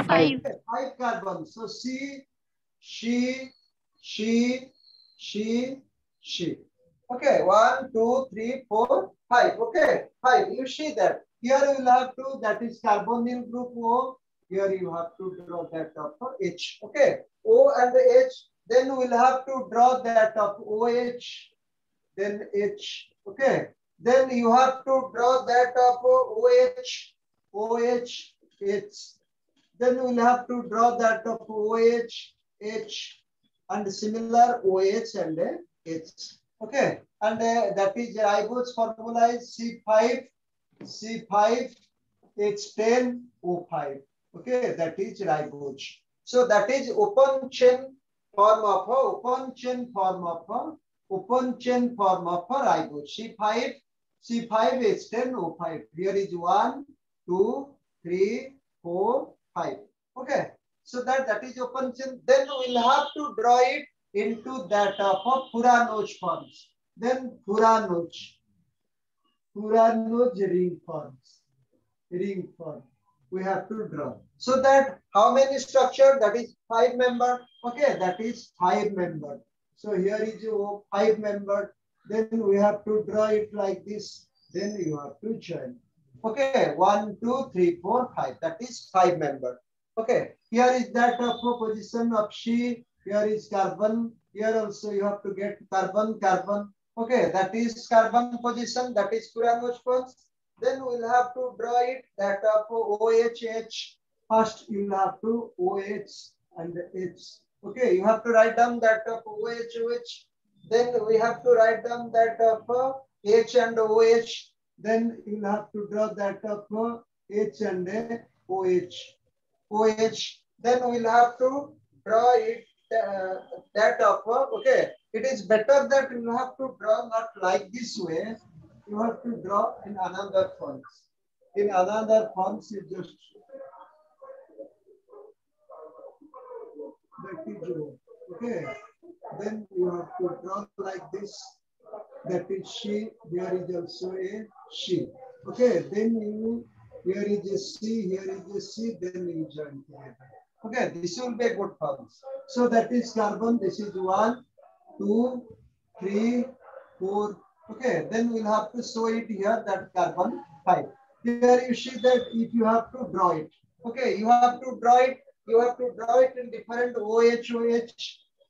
5 carbons. So she, she, she, she. Okay, 1, 2, 3, 4, 5. Okay, 5. You see that here you will have two. That is carbonyl group O. Here you have to draw that of H. Okay, O and the H. Then we will have to draw that of OH. Then H. Okay. Then you have to draw that of OH, OH, H. Then you will have to draw that of OH, H, and similar OH and H. Okay, and that is ribose formula is C5H10O5. Okay, that is ribose. So that is open chain form of ribose. C5H10O5. Here is 1, 2, 3, 4, 5. Okay, so that is open chain. Then we will have to draw it into that of Furanose forms. Then Furanose ring form. We have to draw. So that how many structure? That is 5 member. Okay, that is 5 member. So here is 5 member. Then we have to draw it like this. Then you have to join. Okay, 1, 2, 3, 4, 5. That is 5 member. Okay, here is that proposition of C. Here is carbon. Here also you have to get carbon, carbon. Okay, that is carbon position. That is Furanose forms. Then we'll have to draw it that of OHH. First you'll have to OH and H. Okay, you have to write down that of OHH. Then we have to write down that of H and OH. Then you'll have to draw that of H and OH. Then we'll have to draw it that of, okay, it is better that you have to draw not like this way. You have to draw in another form. In another form, you just that is O. Okay. Then you have to draw like this. That is she. Here is also a she. Okay. Then you here is a C. Here is a C. Then you join together. Okay. This will be a good form. So that is carbon. This is 1, 2, 3, 4. Okay, then we'll have to show it here that carbon 5. Here you see that if you have to draw it. Okay, you have to draw it. You have to draw it in different OH.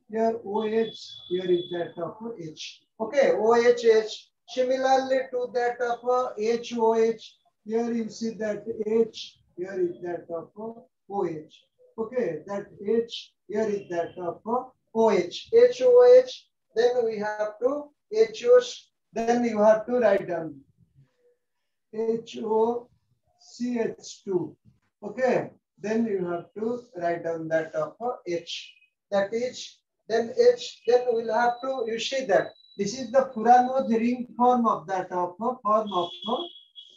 Here OH, here is that of H. Okay, OHH. Similarly to that of HOH. Here you see that H. Here is that of OH. Okay, that H. Here is that of OH. HOH. Then we have to HOH. Then you have to write down HOCH2. Okay. Then you have to write down that of H. That is then H. Then we'll have to, you see that this is the Furanose ring form of that of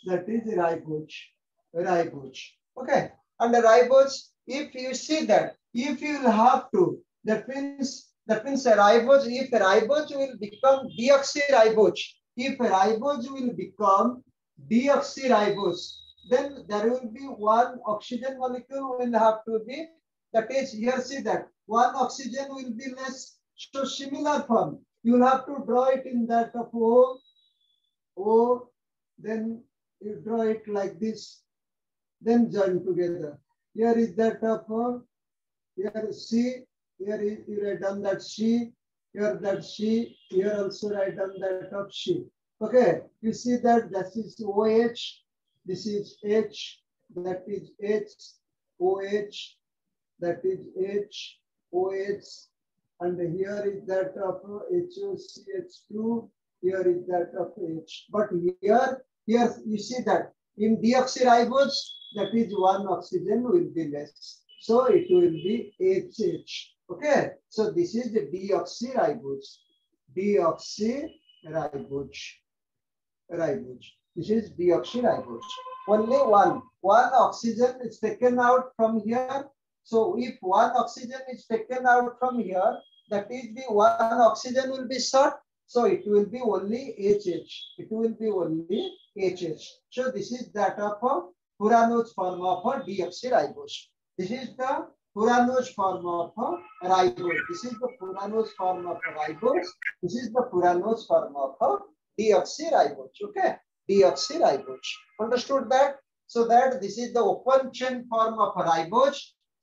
that is ribose. Okay. And the ribose, if you see that, if you will have to, that means a ribose, if a ribose will become deoxyribose, then there will be one oxygen molecule will have to be, that is here see that, one oxygen will be less, so similar form. You will have to draw it in that of O, O, then you draw it like this, then join together. Here is that of O, here C, here you write down that she, here that she, here also write down that of she. Okay, you see that this is OH, this is H, that is H, OH, that is H, OH, and here is that of HOCH2, here is that of H. But here you see that in deoxyribose, that is one oxygen will be less. So it will be HH. Okay, so this is the deoxyribose. This is deoxyribose. Only one oxygen is taken out from here. So if one oxygen is taken out from here, that is the one oxygen will be short. So it will be only HH. So this is that of Furanose form of deoxyribose. This is the Puranos form of ribose. This is the Puranos form of ribose. This is the Puranos form of deoxyribose. Okay, deoxyribose. Understood that? So that this is the open chain form of ribose,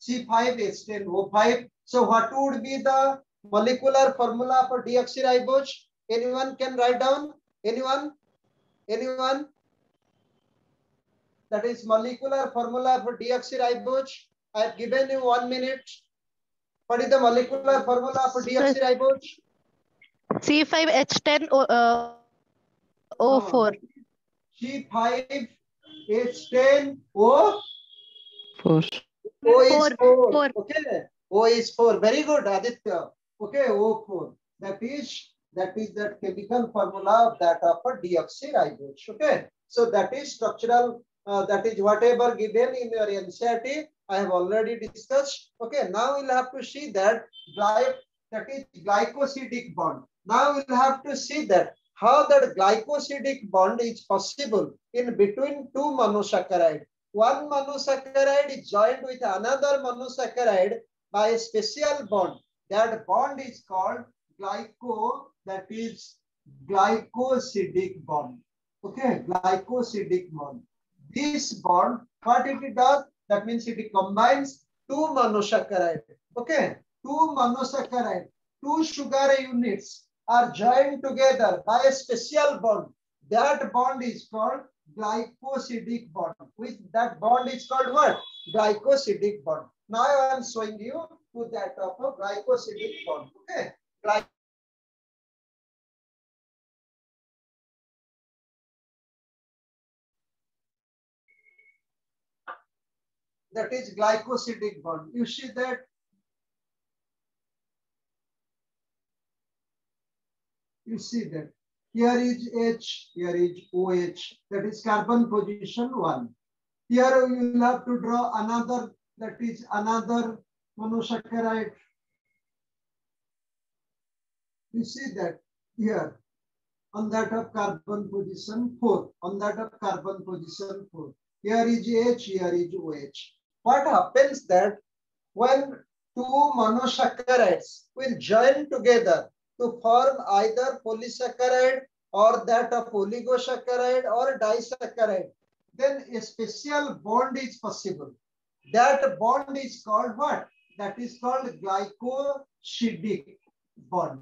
C5H10O5. So what would be the molecular formula for deoxyribose? Anyone can write down? Anyone? That is molecular formula for deoxyribose. I have given you 1 minute. What is the molecular formula for deoxyribose? C5H10O4. C5H10O4. Okay. O is 4. Very good, Aditya. Okay, O4. That is the chemical formula of that of a deoxyribose. Okay. So that is structural. That is whatever given in your NCERT. I have already discussed. Okay, now we'll have to see that glycosidic bond. Now we'll have to see that how that glycosidic bond is possible in between two monosaccharides. One monosaccharide is joined with another monosaccharide by a special bond. That bond is called glycosidic bond. Okay, glycosidic bond. This bond, what it does? That means it combines two monosaccharides. Okay, two monosaccharides, two sugar units are joined together by a special bond. That bond is called glycosidic bond. With that bond is called what? Glycosidic bond. Now I am showing you to that of a glycosidic bond. Okay. That is glycosidic bond. You see that? Here is H, here is OH. That is carbon position 1. Here you will have to draw another, that is another monosaccharide. You see that here on that of carbon position 4. Here is H, here is OH. What happens that when two monosaccharides will join together to form either polysaccharide or that of oligosaccharide or disaccharide, then a special bond is possible. That bond is called what? That is called glycosidic bond.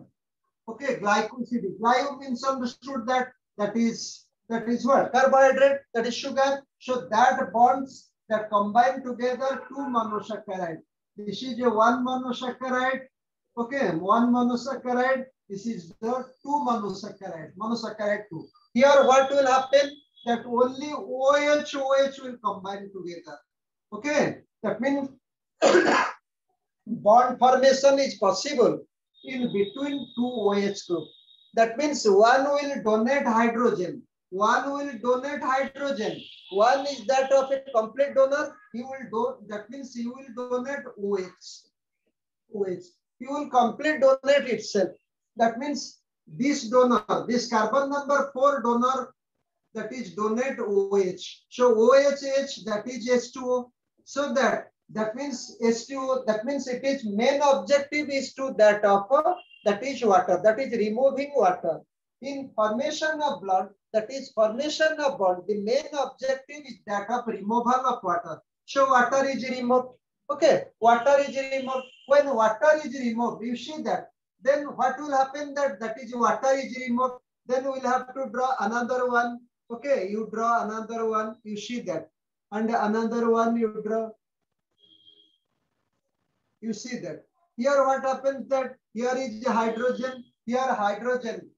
Okay, glycosidic. Gly means understood that. That is what? Carbohydrate, that is sugar. So that bonds that combine together two monosaccharides. This is a one monosaccharide. Okay, one monosaccharide. This is the two monosaccharide. Monosaccharide 2. Here what will happen? That only OH will combine together. Okay, that means bond formation is possible in between two OH groups. That means one will donate hydrogen. One is that of a complete donor. He will do. That means he will donate OH. He will complete donate itself. That means this donor, this carbon number 4 donor, that is donate OH. So OHH, that is H2O. So that means H2O. That means it is main objective is to that of that is water. That is removing water in formation of blood. That is formation of bond. The main objective is that of removal of water. So water is removed. Okay, water is removed. When water is removed, you see that. Then what will happen that is water is removed. Then we'll have to draw another one. Okay, you draw another one. You see that. And another one you draw. You see that. Here what happens that here is hydrogen. Here hydrogen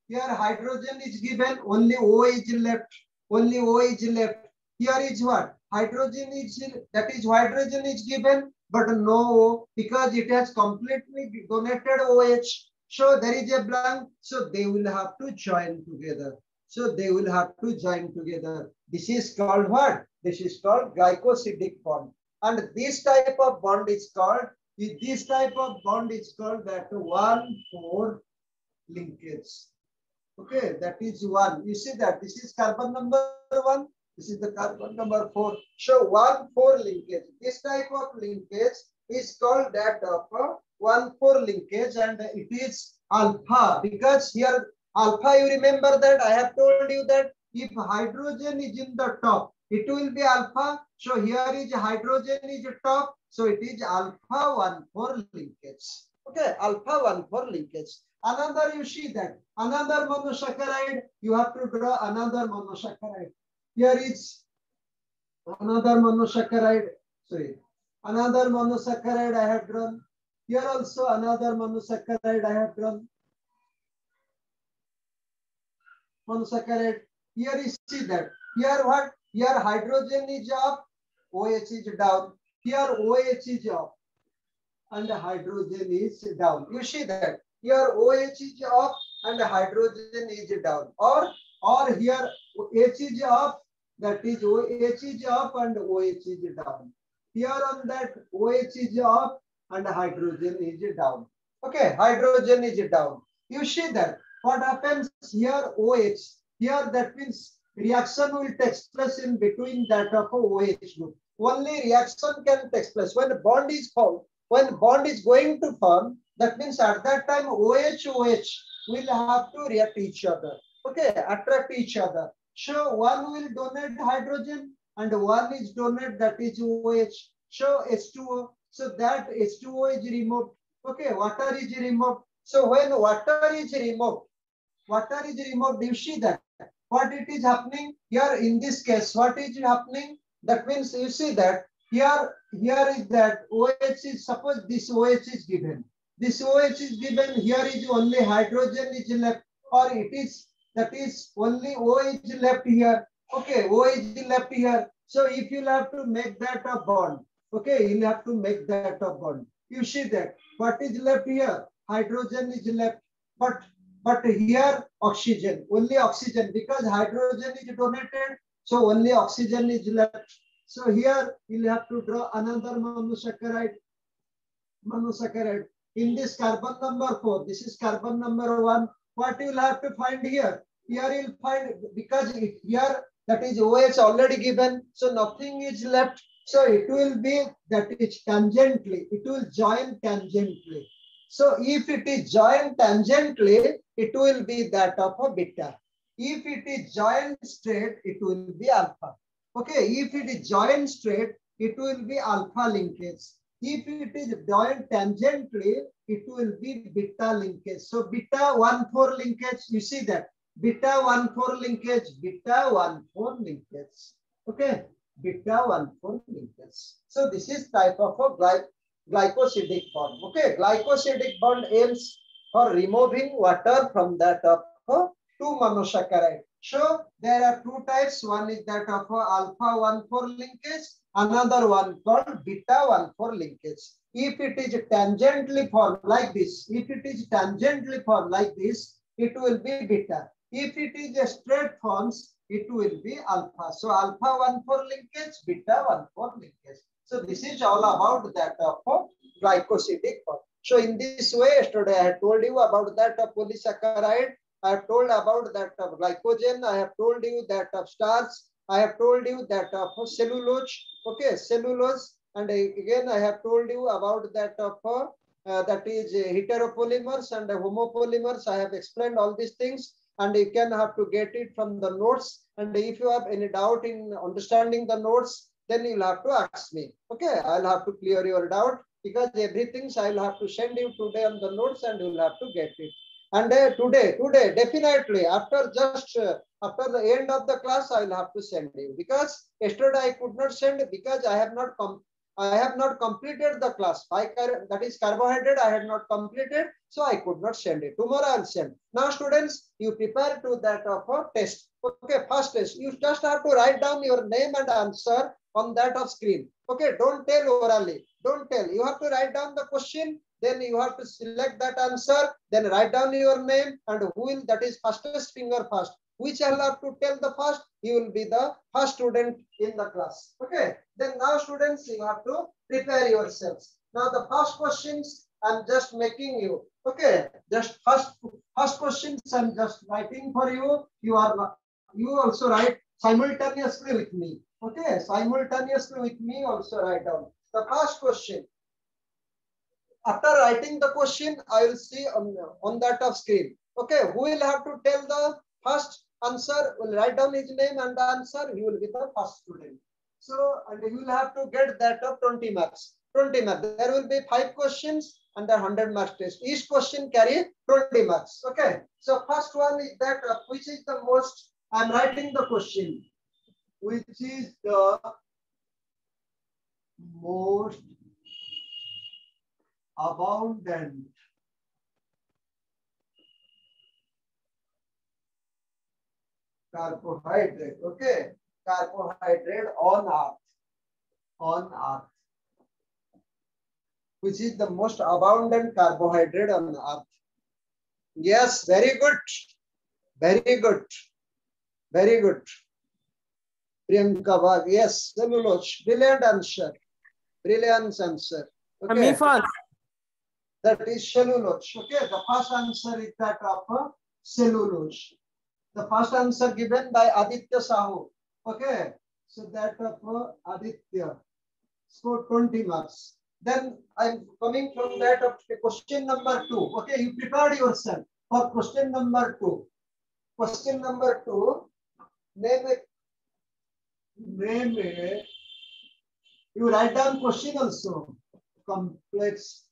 is given, only O is left, Here is what? Hydrogen is, hydrogen is given, but no O, because it has completely donated OH. So there is a blank, so they will have to join together. This is called what? This is called glycosidic bond. And this type of bond is called, that 1,4 linkage. Okay, that is 1. You see that this is carbon number 1. This is the carbon number 4. So 1,4 linkage. This type of linkage is called that of 1,4 linkage, and it is alpha, because here alpha, you remember that I have told you that if hydrogen is in the top, it will be alpha. So here is hydrogen is top, so it is alpha 1,4 linkage. Okay, alpha 1,4 linkage. Another, you see that another monosaccharide, you have to draw another monosaccharide. Here is another monosaccharide. Sorry, another monosaccharide I have drawn. Here also another monosaccharide I have drawn. Monosaccharide. Here you see that. Here what? Here hydrogen is up, OH is down. Here OH is up, and hydrogen is down. You see that. Here OH is up and hydrogen is down. Or here H is up, that is OH is up and OH is down. Here on that OH is up and hydrogen is down. Okay, hydrogen is down. You see that. What happens here? OH. Here that means reaction will take place in between that of OH group. Only reaction can take place when bond is formed. When bond is going to form, that means at that time OH will have to react each other. Okay, attract each other. So one will donate hydrogen and one is donate, that is OH. So H2O. So that H2O is removed. Okay, water is removed. So when water is removed, you see that. What it is happening here in this case? What is happening? That means you see that here is that OH is, suppose this OH is given. This OH is given. Here is only hydrogen is left, or it is that is only OH is left here. Okay, OH is left here. So if you have to make that a bond, okay, you have to make that a bond. You see that what is left here? Hydrogen is left, but here oxygen, only oxygen, because hydrogen is donated, so only oxygen is left. So here you'll have to draw another monosaccharide. Monosaccharide. In this carbon number 4, this is carbon number 1. What you'll have to find here? Here you'll find, because here that is OH already given, so nothing is left. So it will be that is tangentially, it will join tangentially. So if it is joined tangentially, it will be that of a beta. If it is joined straight, it will be alpha. Okay, if it is joined straight, it will be alpha linkage. If it is joined tangentially, it will be beta linkage. So beta 1,4 linkage, you see that. Beta 1,4 linkage, beta 1,4 linkage. Okay, beta 1,4 linkage. So this is type of a glycosidic bond. Okay, glycosidic bond aims for removing water from that of two monosaccharide. So there are two types. One is that of alpha 1,4 linkage, another one called beta 1,4 linkage. If it is tangentially formed like this, if it is tangentially formed like this, it will be beta. If it is a straight forms, it will be alpha. So alpha 1,4 linkage, beta 1,4 linkage. So this is all about that of glycosidic bond. So in this way, yesterday I had told you about that of polysaccharide, I have told about that of glycogen, I have told you that of starch, I have told you that of cellulose, okay, cellulose, and again I have told you about that of that is heteropolymers and homopolymers. I have explained all these things, and you can have to get it from the notes. And if you have any doubt in understanding the notes, then you'll have to ask me. Okay, I'll have to clear your doubt, because everything I'll have to send you today on the notes, and you'll have to get it. And today, definitely after just after the end of the class, I'll have to send you, because yesterday I could not send, because I have not completed the class. That is carbohydrate, I had not completed, so I could not send it. Tomorrow I'll send. Now students, you prepare to that of a test. Okay, first test. You just have to write down your name and answer on that of screen. Okay, don't tell orally. Don't tell. You have to write down the question, then you have to select that answer, then write down your name and who will, that is fastest finger first. Which I'll have to tell the first, you will be the first student in the class. Okay, then now students, you have to prepare yourselves. Now the first questions I'm just making you. Okay, just first questions I'm just writing for you. You also write simultaneously with me. Okay, simultaneously with me also write down. The first question, after writing the question, I will see on that of screen. Okay, who will have to tell the first answer? Will write down his name and the answer. He will be the first student. So, and he will have to get that of 20 marks. 20 marks. There will be 5 questions and the 100 marks test. Each question carry 20 marks. Okay. So first one is that which is the most. I am writing the question. Which is the most abundant carbohydrate? Okay, carbohydrate on earth. Which is the most abundant carbohydrate on earth? Yes, very good, very good, very good. Priyanka Bhag, yes, cellulose, brilliant answer, brilliant answer. Okay. That is cellulose. Okay, the first answer is that of cellulose. The first answer given by Aditya Sahu. Okay, so that of Aditya scored 20 marks. Then I'm coming from that of question number 2. Okay, you prepared yourself for question number 2. Question number 2, name a, you write down question also. Complex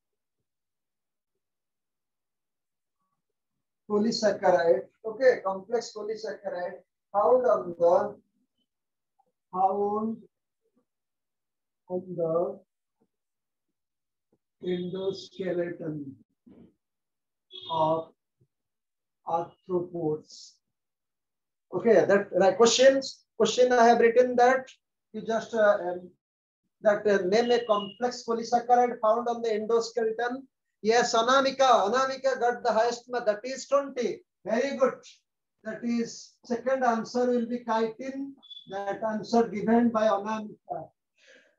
polysaccharide. Okay, complex polysaccharide found on the endoskeleton of arthropods. Okay, that right, question I have written that you just name a complex polysaccharide found on the endoskeleton. Yes, Anamika got the highest mark. That is 20. Very good. That is second answer will be chitin. That answer given by Anamika.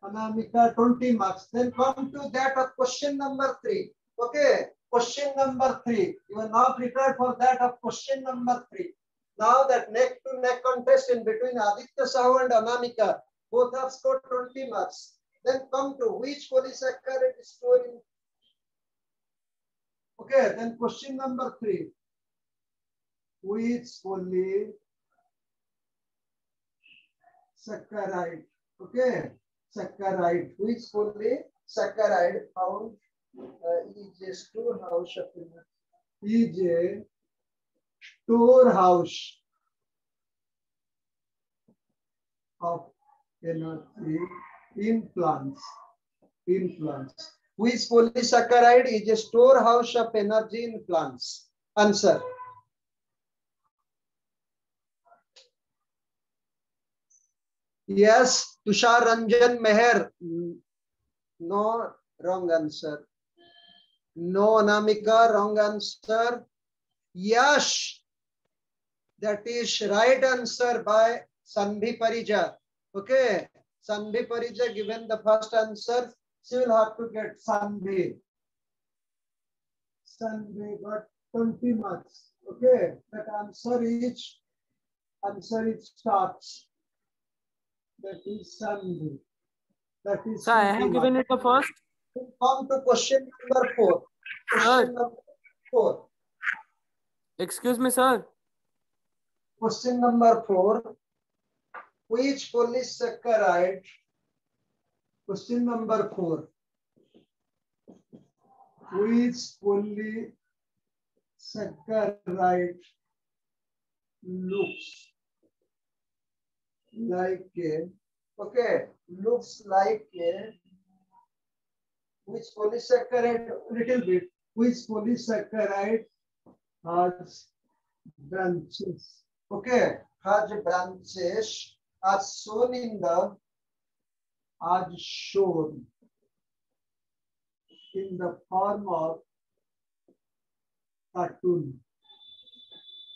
Anamika 20 marks. Then come to that of question number 3. Okay, question number 3. You are now prepared for that of question number 3. Now that neck-to-neck contest in between Aditya Sahu and Anamika, both have scored 20 marks. Then come to which polysaccharide is stored in. Okay, then question number 3. Which polysaccharide? Okay. Saccharide, which polysaccharide found is storehouse of energy in plants. In plants, which polysaccharide is a storehouse of energy in plants? Answer. Yes, Tushar Ranjan Meher. No, wrong answer. No, Anamika, wrong answer. Yes, that is right answer by Sandhi Parija. Okay, Sandhi Parija given the first answer. She will have to get Sandhi. Sandhi got 20 marks. Okay, that answer is starts. That is Sunday. That is. So I have given it the first. Come to question number 4. Question number 4. Excuse me, sir. Question number 4. Which polysaccharide? Question number 4. Which polysaccharide looks like a, okay, looks like a, which polysaccharide, little bit, which polysaccharide has branches, okay, has branches as shown in the form of cartoon.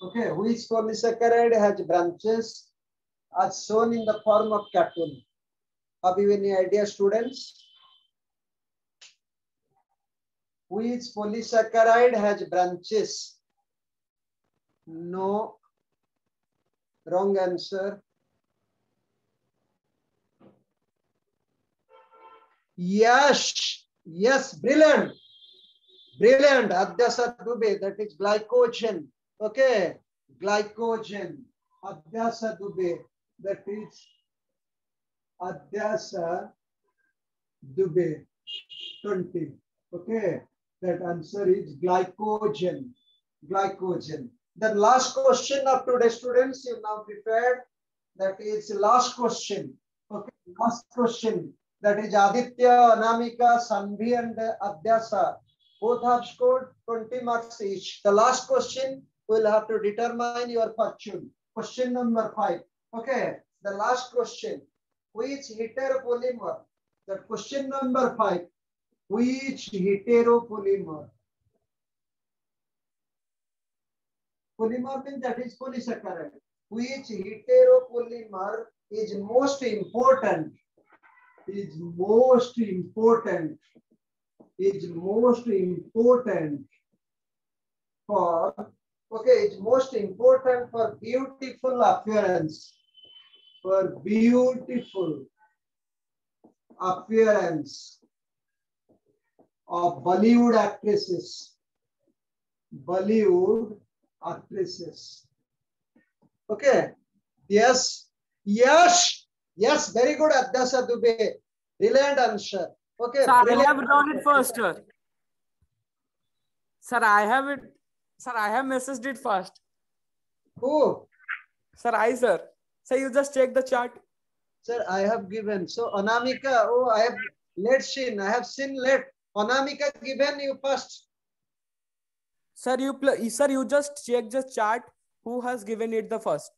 Okay, which polysaccharide has branches as shown in the form of cartoon? Have you any idea, students? Which polysaccharide has branches? No, wrong answer. Yes, brilliant. Brilliant, Adyasa Dubey, that is glycogen. Okay, glycogen. Adyasa Dubey, that is Adyasa Dubey 20. Okay, that answer is glycogen. Glycogen. The last question of today, students, you now prepared. That is last question. Okay, last question. That is Aditya, Anamika, Sambhi, and Adyasa. Both have scored 20 marks each. The last question will have to determine your fortune. Question number 5. Okay, the last question. Which heteropolymer? That question number 5. Which heteropolymer? Polymer means that is polysaccharide. Which heteropolymer is most important? Is most important? Is most important for, okay, it's most important for beautiful appearance. For beautiful appearance of Bollywood actresses. Bollywood actresses. Okay. Yes. Yes. Yes. Very good, Adyasa Dubey. Brilliant answer. Okay. Sir, I have done it first, sir. Sir, I have it. Sir, I have messaged it first. Who? Sir, I, sir. Sir, you just check the chart. Sir, I have given. So, Anamika, oh, I have let seen. I have seen let. Anamika given you first. Sir, you just check the chart. Who has given it the first?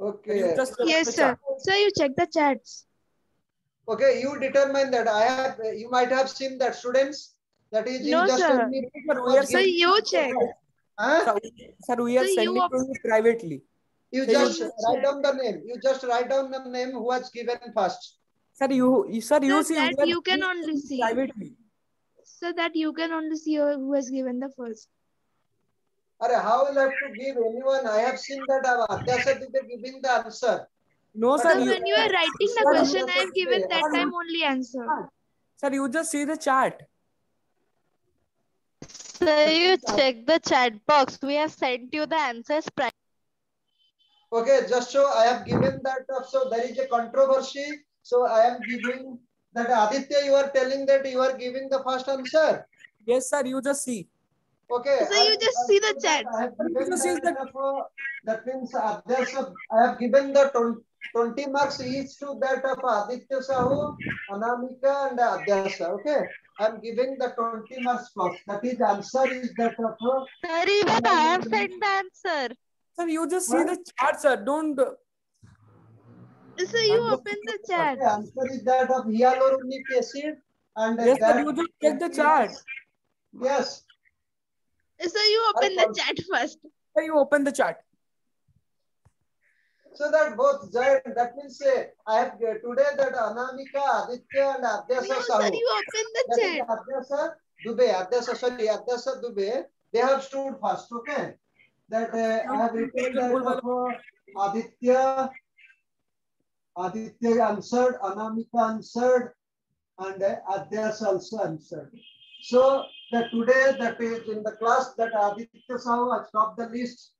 Okay. You just yes, sir. Chart. Sir, you check the charts. Okay, you determine that. I have. You might have seen that, students. That is no, just sir. Sir, you check. Huh? Sir, we are sending it to you privately. You just write down the name. You just write down the name who has given first. Sir, you see that you can only see privately. Sir, that you can only see who has given the first. Arre, how will I have to give anyone? I have seen that Adyasa Dubey giving the answer. No, sir. When you are writing the question, I have given that time only answer. Sir, you just see the chart. Sir, you check the chat box. We have sent you the answers. Okay, just so I have given that up. So there is a controversy. So I am giving that Aditya, you are telling that you are giving the first answer. Yes, sir. You just see. Okay. So you just see the chat. That means I have given the 20 marks each to that of Aditya Sahu, Anamika, and Adyasa. Okay, I am giving the 20 marks plus. That is answer is that of. Sir, even I have sent the answer. Sir, you just see the chart, sir. Don't. Sir, you open the chart. Okay, answer is that of hyaluronic acid and. Yes, sir, you just check the chart. Yes. So you open the chat first. So you open the chat. So that both, that means I have today that Anamika, Aditya and Adyasa. No, sir, you open the chat. Adyasa Dubey, Adyasa Dubey, they have stood first, okay? That I have written that Aditya answered, Anamika answered, and Adyasa also answered. So that today, that is in the class, that Aditya Sahu has topped the list.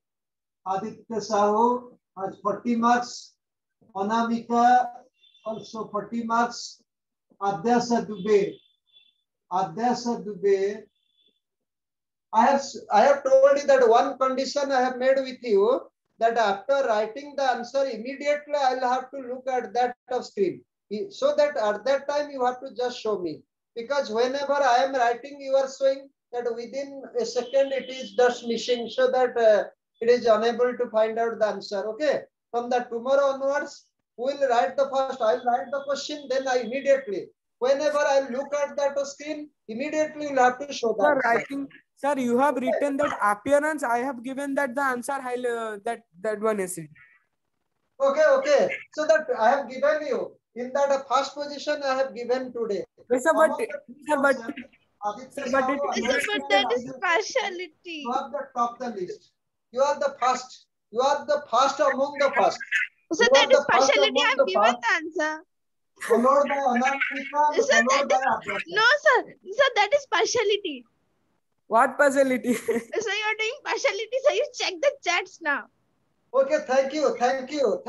Aditya Sahu has 40 marks. Anamika also 40 marks. Adyasa Dubey. I have told you that one condition I have made with you, that after writing the answer immediately, I will have to look at that of screen. So that at that time you have to just show me. Because whenever I am writing, you are showing that within a second it is just missing, so that it is unable to find out the answer. Okay, from the tomorrow onwards, we will write the first. I will write the question, then I immediately, whenever I look at that screen, immediately you will have to show that. Sir, writing, sir, you have written that appearance. I have given that the answer. That one is it. Okay. So that I have given you. In that first position I have given today. Yes, but that is partiality. You are the top of the list. You are the first. You are the first among the first. So that is partiality. I have given the answer. No, sir. That is partiality. What partiality? So you are doing partiality, so you check the chats now. Okay, thank you, and so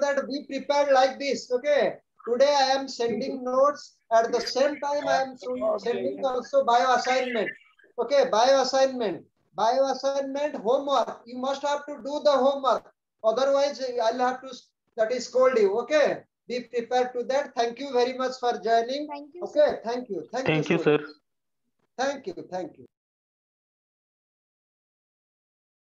that be prepared like this. Okay, today I am sending notes. At the same time, I am sending also bio assignment. Okay, bio assignment, homework. You must have to do the homework. Otherwise, I'll have to. That is scold you. Okay, be prepared to that. Thank you very much for joining. Thank you. Okay, thank you. Thank you, sir. Thank you.